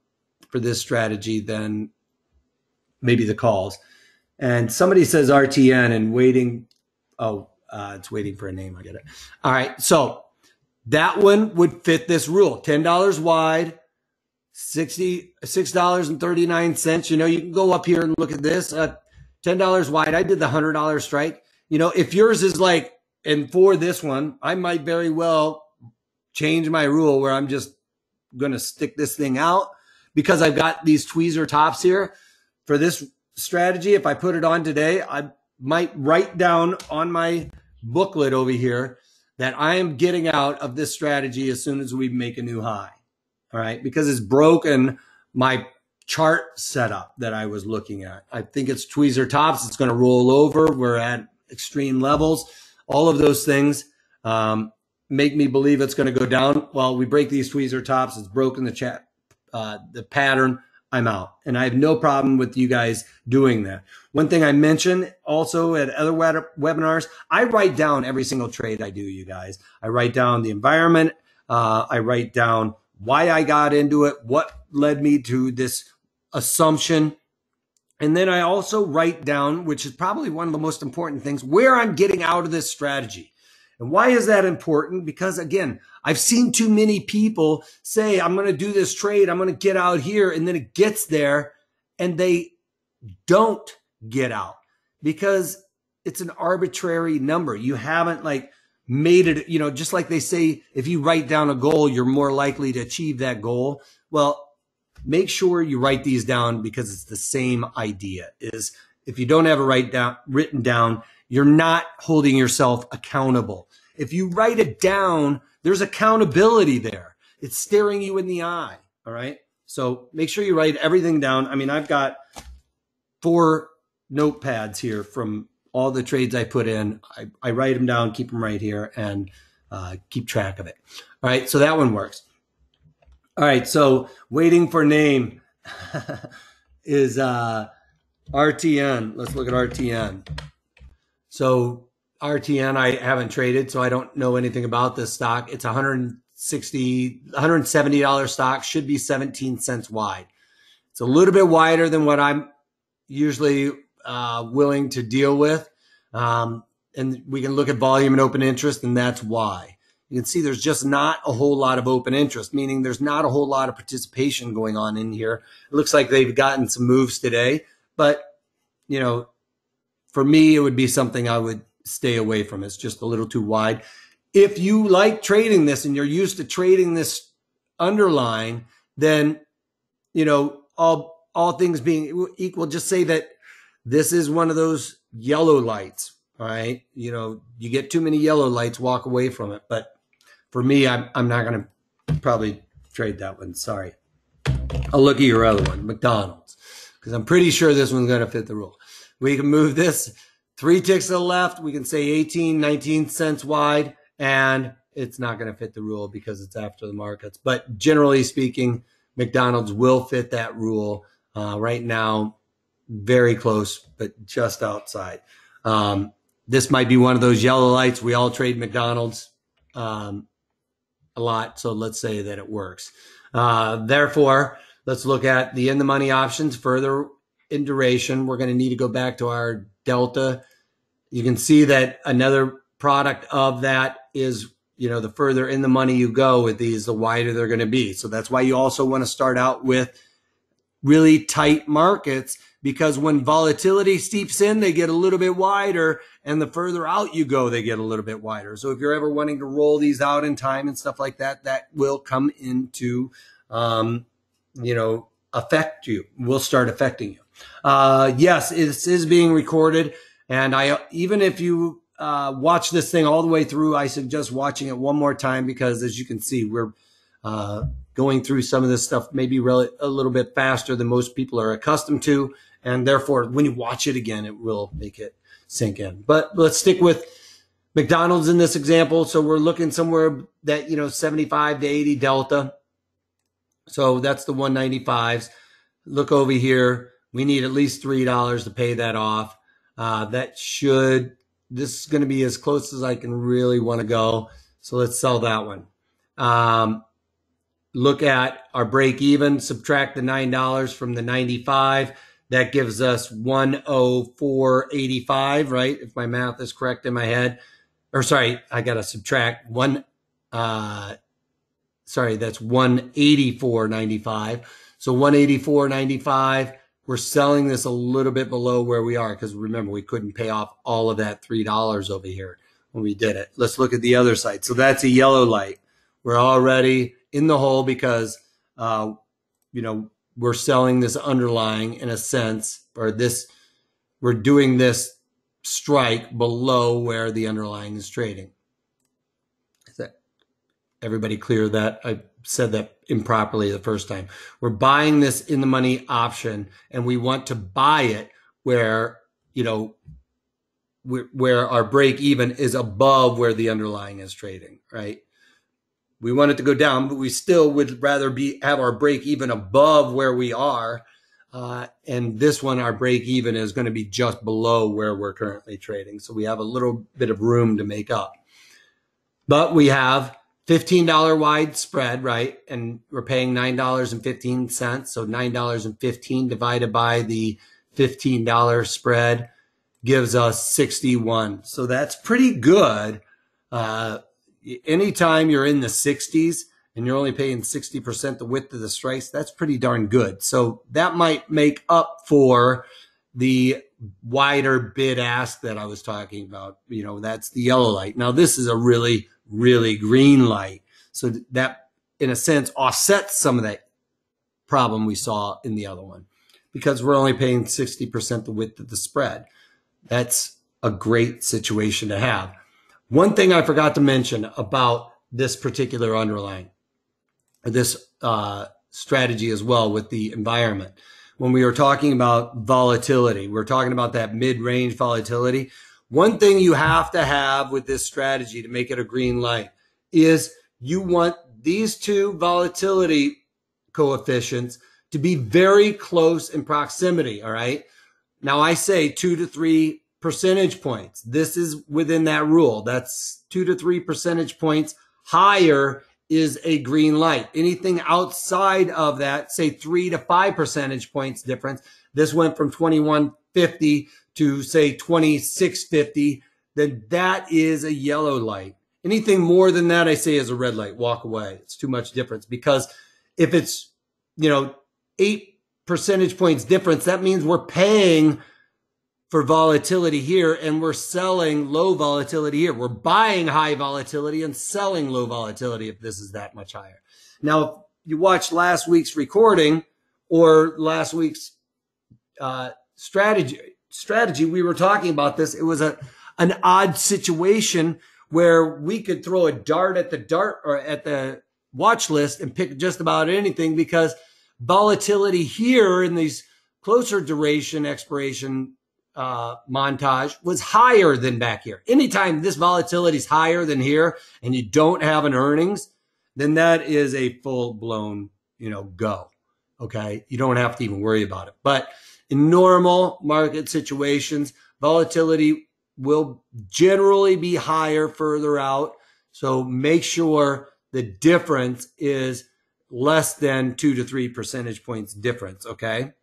for this strategy than maybe the calls. And somebody says R T N and waiting. Oh. Uh, it's waiting for a name. I get it. All right. So that one would fit this rule. ten dollars wide, sixty-six dollars and thirty-nine cents. You know, you can go up here and look at this. Uh, ten dollars wide. I did the one hundred dollar strike. You know, if yours is like, and for this one, I might very well change my rule where I'm just going to stick this thing out because I've got these tweezer tops here. For this strategy, if I put it on today, I might write down on my booklet over here that I am getting out of this strategy as soon as we make a new high. All right. Because it's broken my chart setup that I was looking at. I think it's tweezer tops. It's going to roll over. We're at extreme levels. All of those things um, make me believe it's going to go down. Well, we break these tweezer tops. It's broken the chat, uh, the pattern. I'm out. And I have no problem with you guys doing that. One thing I mentioned also at other web webinars, I write down every single trade I do, you guys. I write down the environment. Uh, I write down why I got into it, what led me to this assumption. And then I also write down, which is probably one of the most important things, where I'm getting out of this strategy. And why is that important? Because again, I've seen too many people say, I'm going to do this trade. I'm going to get out here. And then it gets there and they don't get out because it's an arbitrary number. You haven't like made it, you know, just like they say, if you write down a goal, you're more likely to achieve that goal. Well, make sure you write these down because it's the same idea is if you don't have it write down, written down, you're not holding yourself accountable. If you write it down, There's accountability there. It's staring you in the eye. All right. So make sure you write everything down. I mean, I've got four notepads here from all the trades I put in. I, I write them down, keep them right here, and uh, keep track of it. All right. So that one works. All right. So waiting for name is uh, R T N. Let's look at R T N. So R T N, I haven't traded, so I don't know anything about this stock. It's one hundred sixty, one hundred seventy dollar stock, should be seventeen cents wide. It's a little bit wider than what I'm usually uh, willing to deal with. Um, and we can look at volume and open interest, and that's why. You can see there's just not a whole lot of open interest, meaning there's not a whole lot of participation going on in here. It looks like they've gotten some moves today, but, you know, for me, it would be something I would stay away from. It's just a little too wide. If you like trading this and you're used to trading this underlying, then, you know, all, all things being equal, just say that this is one of those yellow lights. All right. You know, you get too many yellow lights, walk away from it. But for me, I'm, I'm not going to probably trade that one. Sorry. I'll look at your other one, McDonald's, because I'm pretty sure this one's going to fit the rule. We can move this three ticks to the left. We can say eighteen, nineteen cents wide, and it's not going to fit the rule because it's after the markets. But generally speaking, McDonald's will fit that rule uh, right now. Very close, but just outside. Um, this might be one of those yellow lights. We all trade McDonald's um, a lot, so let's say that it works. Uh, therefore, let's look at the in-the-money options further in duration. We're going to need to go back to our delta. You can see that another product of that is, you know, the further in the money you go with these, the wider they're going to be. So that's why you also want to start out with really tight markets, because when volatility steeps in, they get a little bit wider, and the further out you go, they get a little bit wider. So if you're ever wanting to roll these out in time and stuff like that, that will come into, um, you know, affect you, will start affecting you. Uh, yes, this is being recorded. And I, even if you, uh, watch this thing all the way through, I suggest watching it one more time, because as you can see, we're, uh, going through some of this stuff maybe really a little bit faster than most people are accustomed to. And therefore, when you watch it again, it will make it sink in. But let's stick with McDonald's in this example. So we're looking somewhere that, you know, seventy-five to eighty delta. So that's the one ninety-fives. Look over here. We need at least three dollars to pay that off. Uh, that should, this is going to be as close as I can really want to go. So let's sell that one. Um, look at our break even, subtract the nine dollars from the ninety-five. That gives us one oh four eighty-five, right? If my math is correct in my head, or sorry, I got to subtract one. Uh, sorry, that's one eighty-four ninety-five. So one eighty-four ninety-five. We're selling this a little bit below where we are, because remember, we couldn't pay off all of that three dollars over here when we did it. Let's look at the other side. So that's a yellow light. We're already in the hole because, uh, you know, we're selling this underlying in a sense, or this, we're doing this strike below where the underlying is trading. Is that everybody clear that? I said that improperly the first time. We're buying this in the money option, and we want to buy it where, you know, where, where our break even is above where the underlying is trading, right? We want it to go down, but we still would rather be have our break even above where we are. Uh, and this one, our break even is going to be just below where we're currently trading. So we have a little bit of room to make up, but we have fifteen dollar wide spread, right? And we're paying nine dollars and fifteen cents. So nine dollars and fifteen divided by the fifteen dollar spread gives us sixty-one. So that's pretty good. Uh, anytime you're in the sixties and you're only paying sixty percent the width of the strikes, that's pretty darn good. So that might make up for the wider bid ask that I was talking about. You know, that's the yellow light. Now this is a really, really green light. So that in a sense offsets some of that problem we saw in the other one, because we're only paying sixty percent the width of the spread. That's a great situation to have. One thing I forgot to mention about this particular underlying, this uh, strategy as well with the environment. When we were talking about volatility, we we're talking about that mid-range volatility. One thing you have to have with this strategy to make it a green light is you want these two volatility coefficients to be very close in proximity, all right? Now, I say two to three percentage points. This is within that rule. That's two to three percentage points higher is a green light. Anything outside of that, say three to five percentage points difference. This went from twenty-one fifty to say twenty-six fifty. Then that is a yellow light. Anything more than that, I say, is a red light. Walk away. It's too much difference, because if it's, you know, eight percentage points difference, that means we're paying for volatility here and we're selling low volatility here. We're buying high volatility and selling low volatility if this is that much higher. Now, if you watched last week's recording or last week's uh, strategy, strategy, we were talking about this. It was a an odd situation where we could throw a dart at the dart or at the watch list and pick just about anything, because volatility here in these closer duration expiration Uh, montage was higher than back here. Anytime this volatility is higher than here and you don't have an earnings, then that is a full blown, you know, go. Okay. You don't have to even worry about it. But in normal market situations, volatility will generally be higher further out. So make sure the difference is less than two to three percentage points difference. Okay.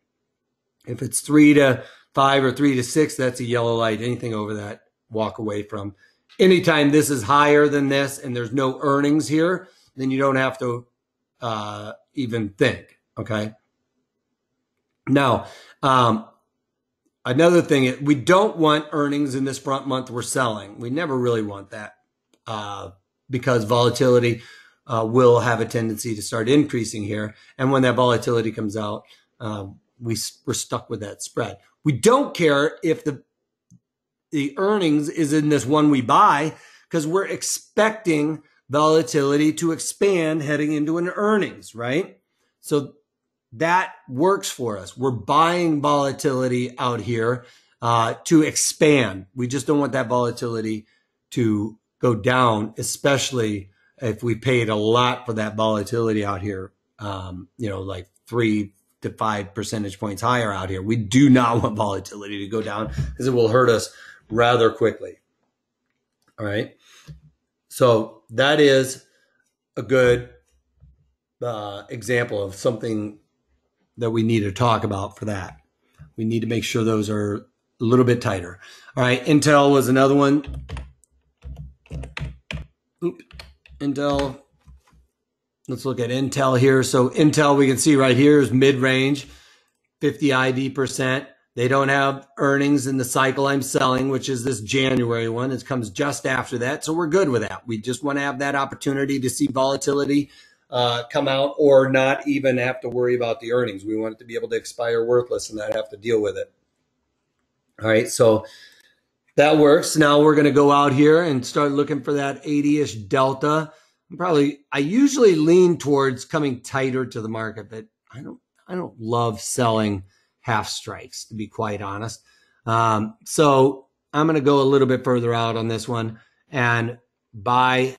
If it's three to five or three to six, that's a yellow light. Anything over that, walk away from. Anytime this is higher than this and there's no earnings here, then you don't have to uh, even think, okay? Now, um, another thing, we don't want earnings in this front month we're selling. We never really want that uh, because volatility uh, will have a tendency to start increasing here. And when that volatility comes out, uh, we, we're stuck with that spread. We don't care if the the earnings is in this one we buy, because we're expecting volatility to expand heading into an earnings, right? So that works for us. We're buying volatility out here uh, to expand. We just don't want that volatility to go down, especially if we paid a lot for that volatility out here, um, you know, like three to five percentage points higher out here. We do not want volatility to go down because it will hurt us rather quickly. All right. So that is a good uh, example of something that we need to talk about for that. We need to make sure those are a little bit tighter. All right. Intel was another one. Oop. Intel. Let's look at Intel here. So Intel, we can see right here is mid-range, fifty I D percent. They don't have earnings in the cycle I'm selling, which is this January one. It comes just after that. So we're good with that. We just want to have that opportunity to see volatility uh, come out or not even have to worry about the earnings. We want it to be able to expire worthless and not have to deal with it. All right, so that works. Now we're going to go out here and start looking for that eighty-ish delta. Probably, I usually lean towards coming tighter to the market, but I don't, I don't love selling half strikes, to be quite honest. Um, so I'm going to go a little bit further out on this one and buy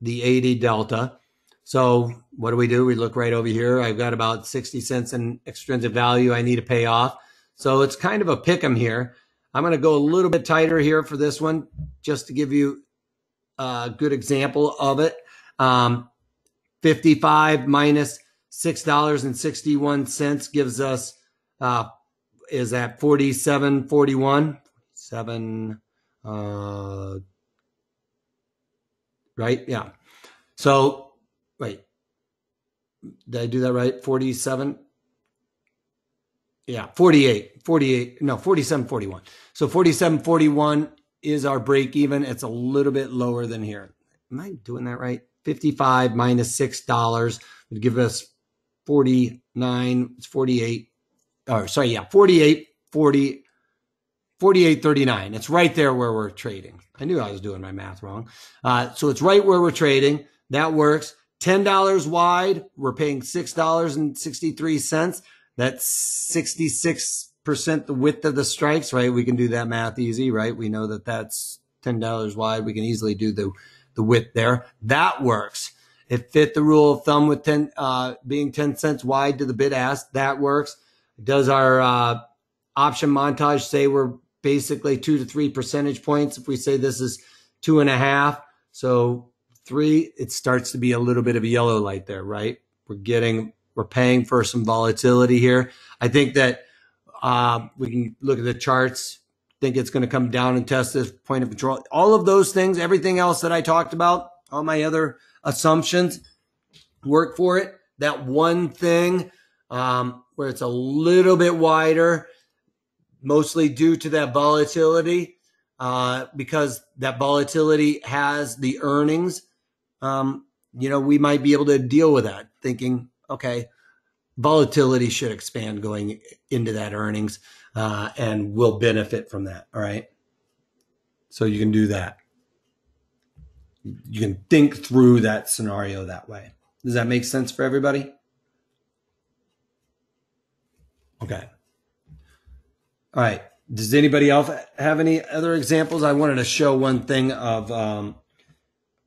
the eighty delta. So what do we do? We look right over here. I've got about sixty cents in extrinsic value I need to pay off. So it's kind of a pick 'em here. I'm going to go a little bit tighter here for this one, just to give you a good example of it. Um, fifty-five minus six dollars and sixty-one cents gives us, uh, is at forty-seven forty-one, seven, uh, right? Yeah. So wait, did I do that right? forty-seven. Yeah. forty-eight, forty-eight, no, forty-seven forty-one. So forty-seven forty-one is our break even. It's a little bit lower than here. Am I doing that right? fifty-five minus six dollars would give us forty-nine, it's forty-eight, or sorry, yeah, forty-eight forty, forty-eight thirty-nine. It's right there where we're trading. I knew I was doing my math wrong. Uh, so it's right where we're trading. That works. ten dollars wide, we're paying six dollars and sixty-three cents. That's sixty-six percent the width of the stripes, right? We can do that math easy, right? We know that that's ten dollars wide. We can easily do the, the width there. That works. It fit the rule of thumb with ten, uh, being ten cents wide to the bid ask. That works. Does our uh, option montage say we're basically two to three percentage points? If we say this is two and a half, so three, it starts to be a little bit of a yellow light there, right? We're getting, we're paying for some volatility here. I think that uh, we can look at the charts, think it's going to come down and test this point of control. All of those things, everything else that I talked about, all my other assumptions work for it. That one thing um, where it's a little bit wider, mostly due to that volatility, uh, because that volatility has the earnings. Um, you know, we might be able to deal with that thinking, okay, volatility should expand going into that earnings, uh, and we'll benefit from that. All right. So you can do that. You can think through that scenario that way. Does that make sense for everybody? Okay. All right. Does anybody else have any other examples? I wanted to show one thing of, um,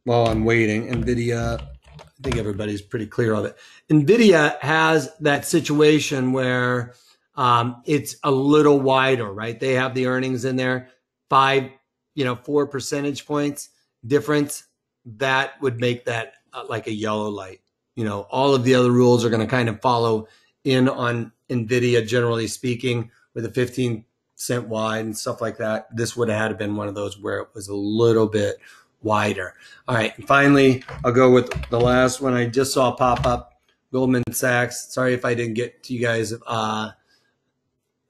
while I'm waiting, NVIDIA, I think everybody's pretty clear on it. NVIDIA has that situation where um, it's a little wider, right? They have the earnings in there, five, you know, four percentage points difference. That would make that uh, like a yellow light. You know, all of the other rules are going to kind of follow in on NVIDIA, generally speaking, with a fifteen cent wide and stuff like that. This would have had been one of those where it was a little bit wider. All right. And finally, I'll go with the last one I just saw pop up, Goldman Sachs. Sorry if I didn't get to you guys. Uh,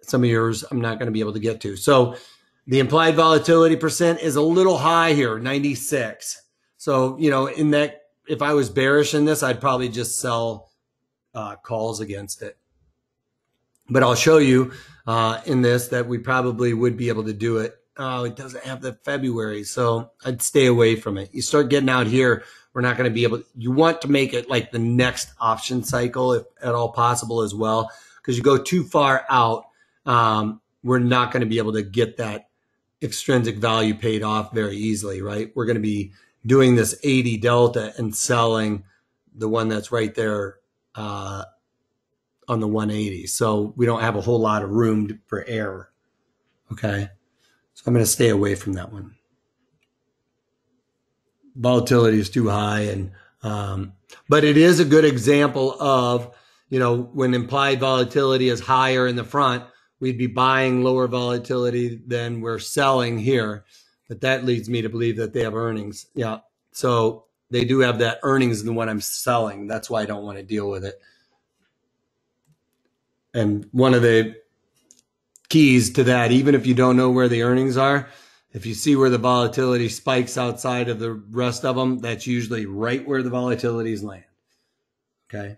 some of yours I'm not going to be able to get to. So the implied volatility percent is a little high here, ninety-six. So, you know, in that, if I was bearish in this, I'd probably just sell uh, calls against it. But I'll show you uh, in this that we probably would be able to do it. Oh, it doesn't have the February, so I'd stay away from it. You start getting out here, we're not going to be able to, you want to make it like the next option cycle, if at all possible as well, because you go too far out, um, we're not going to be able to get that extrinsic value paid off very easily, right? We're going to be doing this eighty delta and selling the one that's right there, uh, on the one eighty. So we don't have a whole lot of room to, for error. Okay. So I'm going to stay away from that one. Volatility is too high. And, um, but it is a good example of, you know, when implied volatility is higher in the front, we'd be buying lower volatility than we're selling here. But that leads me to believe that they have earnings. Yeah. So they do have that earnings in the one I'm selling. That's why I don't want to deal with it. And one of the keys to that, even if you don't know where the earnings are, if you see where the volatility spikes outside of the rest of them, that's usually right where the volatilities land. Okay.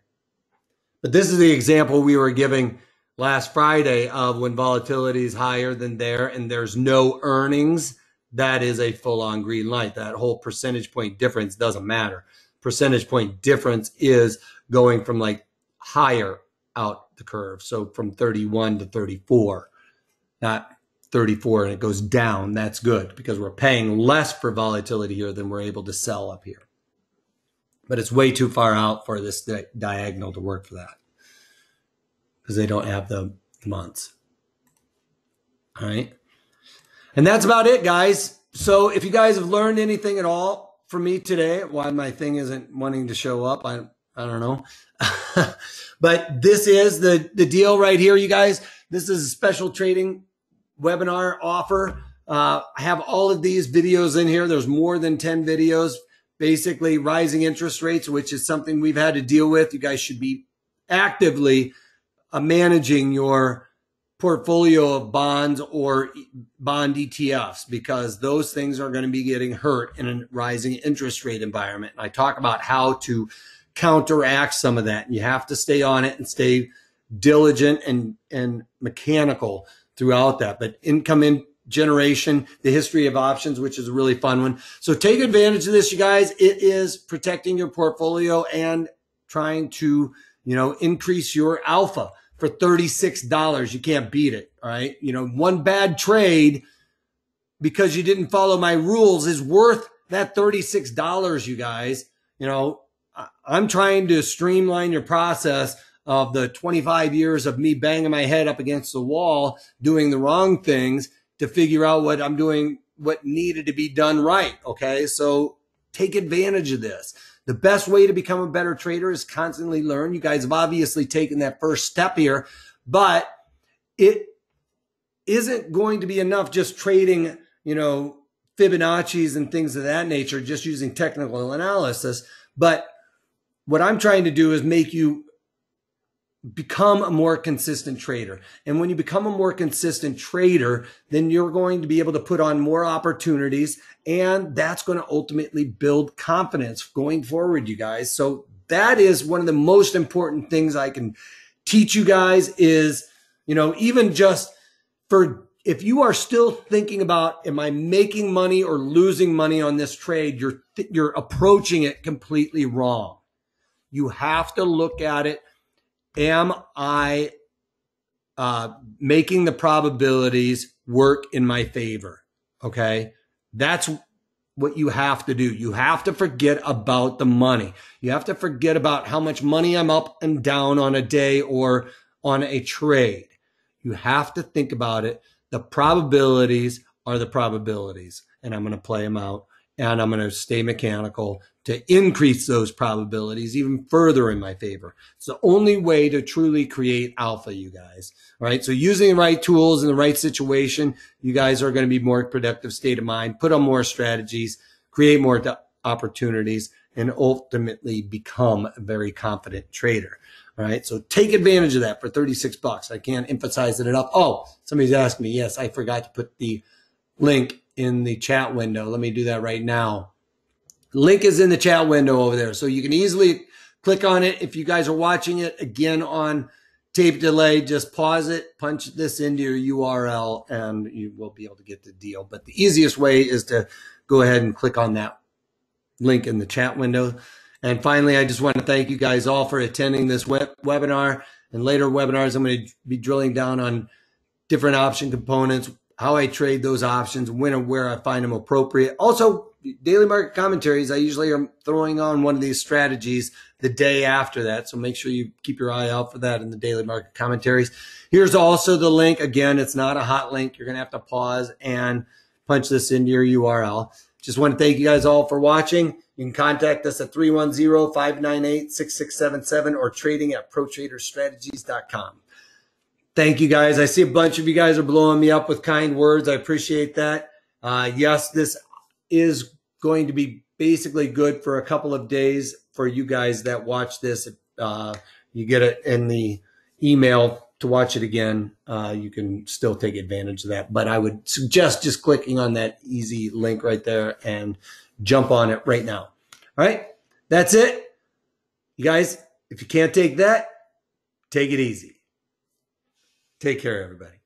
But this is the example we were giving last Friday of when volatility is higher than there and there's no earnings, that is a full-on green light. That whole percentage point difference doesn't matter. Percentage point difference is going from like higher out the curve. So from thirty-one to thirty-four, not thirty-four, and it goes down. That's good because we're paying less for volatility here than we're able to sell up here. But it's way too far out for this di diagonal to work for that because they don't have the, the months. All right. And that's about it, guys. So if you guys have learned anything at all from me today, why my thing isn't wanting to show up, I, I don't know. But this is the, the deal right here, you guys. This is a special trading webinar offer. Uh, I have all of these videos in here. There's more than ten videos. Basically, rising interest rates, which is something we've had to deal with. You guys should be actively uh, managing your portfolio of bonds or bond E T Fs because those things are going to be getting hurt in a rising interest rate environment. And I talk about how to counteract some of that. And you have to stay on it and stay diligent and, and mechanical throughout that. But income in generation, the history of options, which is a really fun one. So take advantage of this, you guys. It is protecting your portfolio and trying to, you know, increase your alpha for thirty-six dollars. You can't beat it. All right. You know, one bad trade because you didn't follow my rules is worth that thirty-six dollars, you guys. You know, I'm trying to streamline your process of the twenty-five years of me banging my head up against the wall, doing the wrong things, to figure out what I'm doing, what needed to be done right, okay? So take advantage of this. The best way to become a better trader is constantly learn. You guys have obviously taken that first step here, but it isn't going to be enough just trading, you know, Fibonacci's and things of that nature, just using technical analysis. But what I'm trying to do is make you become a more consistent trader. And when you become a more consistent trader, then you're going to be able to put on more opportunities, and that's going to ultimately build confidence going forward, you guys. So that is one of the most important things I can teach you guys is, you know, even just for, if you are still thinking about, am I making money or losing money on this trade? You're, you're approaching it completely wrong. You have to look at it. Am I uh, making the probabilities work in my favor? Okay. That's what you have to do. You have to forget about the money. You have to forget about how much money I'm up and down on a day or on a trade. You have to think about it. The probabilities are the probabilities, and I'm going to play them out, and I'm going to stay mechanical to increase those probabilities even further in my favor. It's the only way to truly create alpha, you guys. All right. So using the right tools in the right situation, you guys are going to be more productive state of mind, put on more strategies, create more opportunities, and ultimately become a very confident trader. All right. So take advantage of that for thirty-six bucks. I can't emphasize it enough. Oh, somebody's asked me. Yes, I forgot to put the link in the chat window. Let me do that right now. Link is in the chat window over there. So you can easily click on it. If you guys are watching it again on tape delay, just pause it, punch this into your U R L, and you will be able to get the deal. But the easiest way is to go ahead and click on that link in the chat window. And finally, I just want to thank you guys all for attending this web webinar. And later webinars, I'm going to be drilling down on different option components, how I trade those options, when and where I find them appropriate. Also, daily market commentaries, I usually am throwing on one of these strategies the day after that. So make sure you keep your eye out for that in the daily market commentaries. Here's also the link. Again, it's not a hot link. You're going to have to pause and punch this into your U R L. Just want to thank you guys all for watching. You can contact us at three one zero, five nine eight, six six seven seven or trading at pro trader strategies dot com. Thank you guys. I see a bunch of you guys are blowing me up with kind words. I appreciate that. Uh, yes, this is going to be basically good for a couple of days for you guys that watch this. Uh, you get it in the email to watch it again. Uh, you can still take advantage of that, but I would suggest just clicking on that easy link right there and jump on it right now. All right. That's it. You guys, if you can't take that, take it easy. Take care, everybody.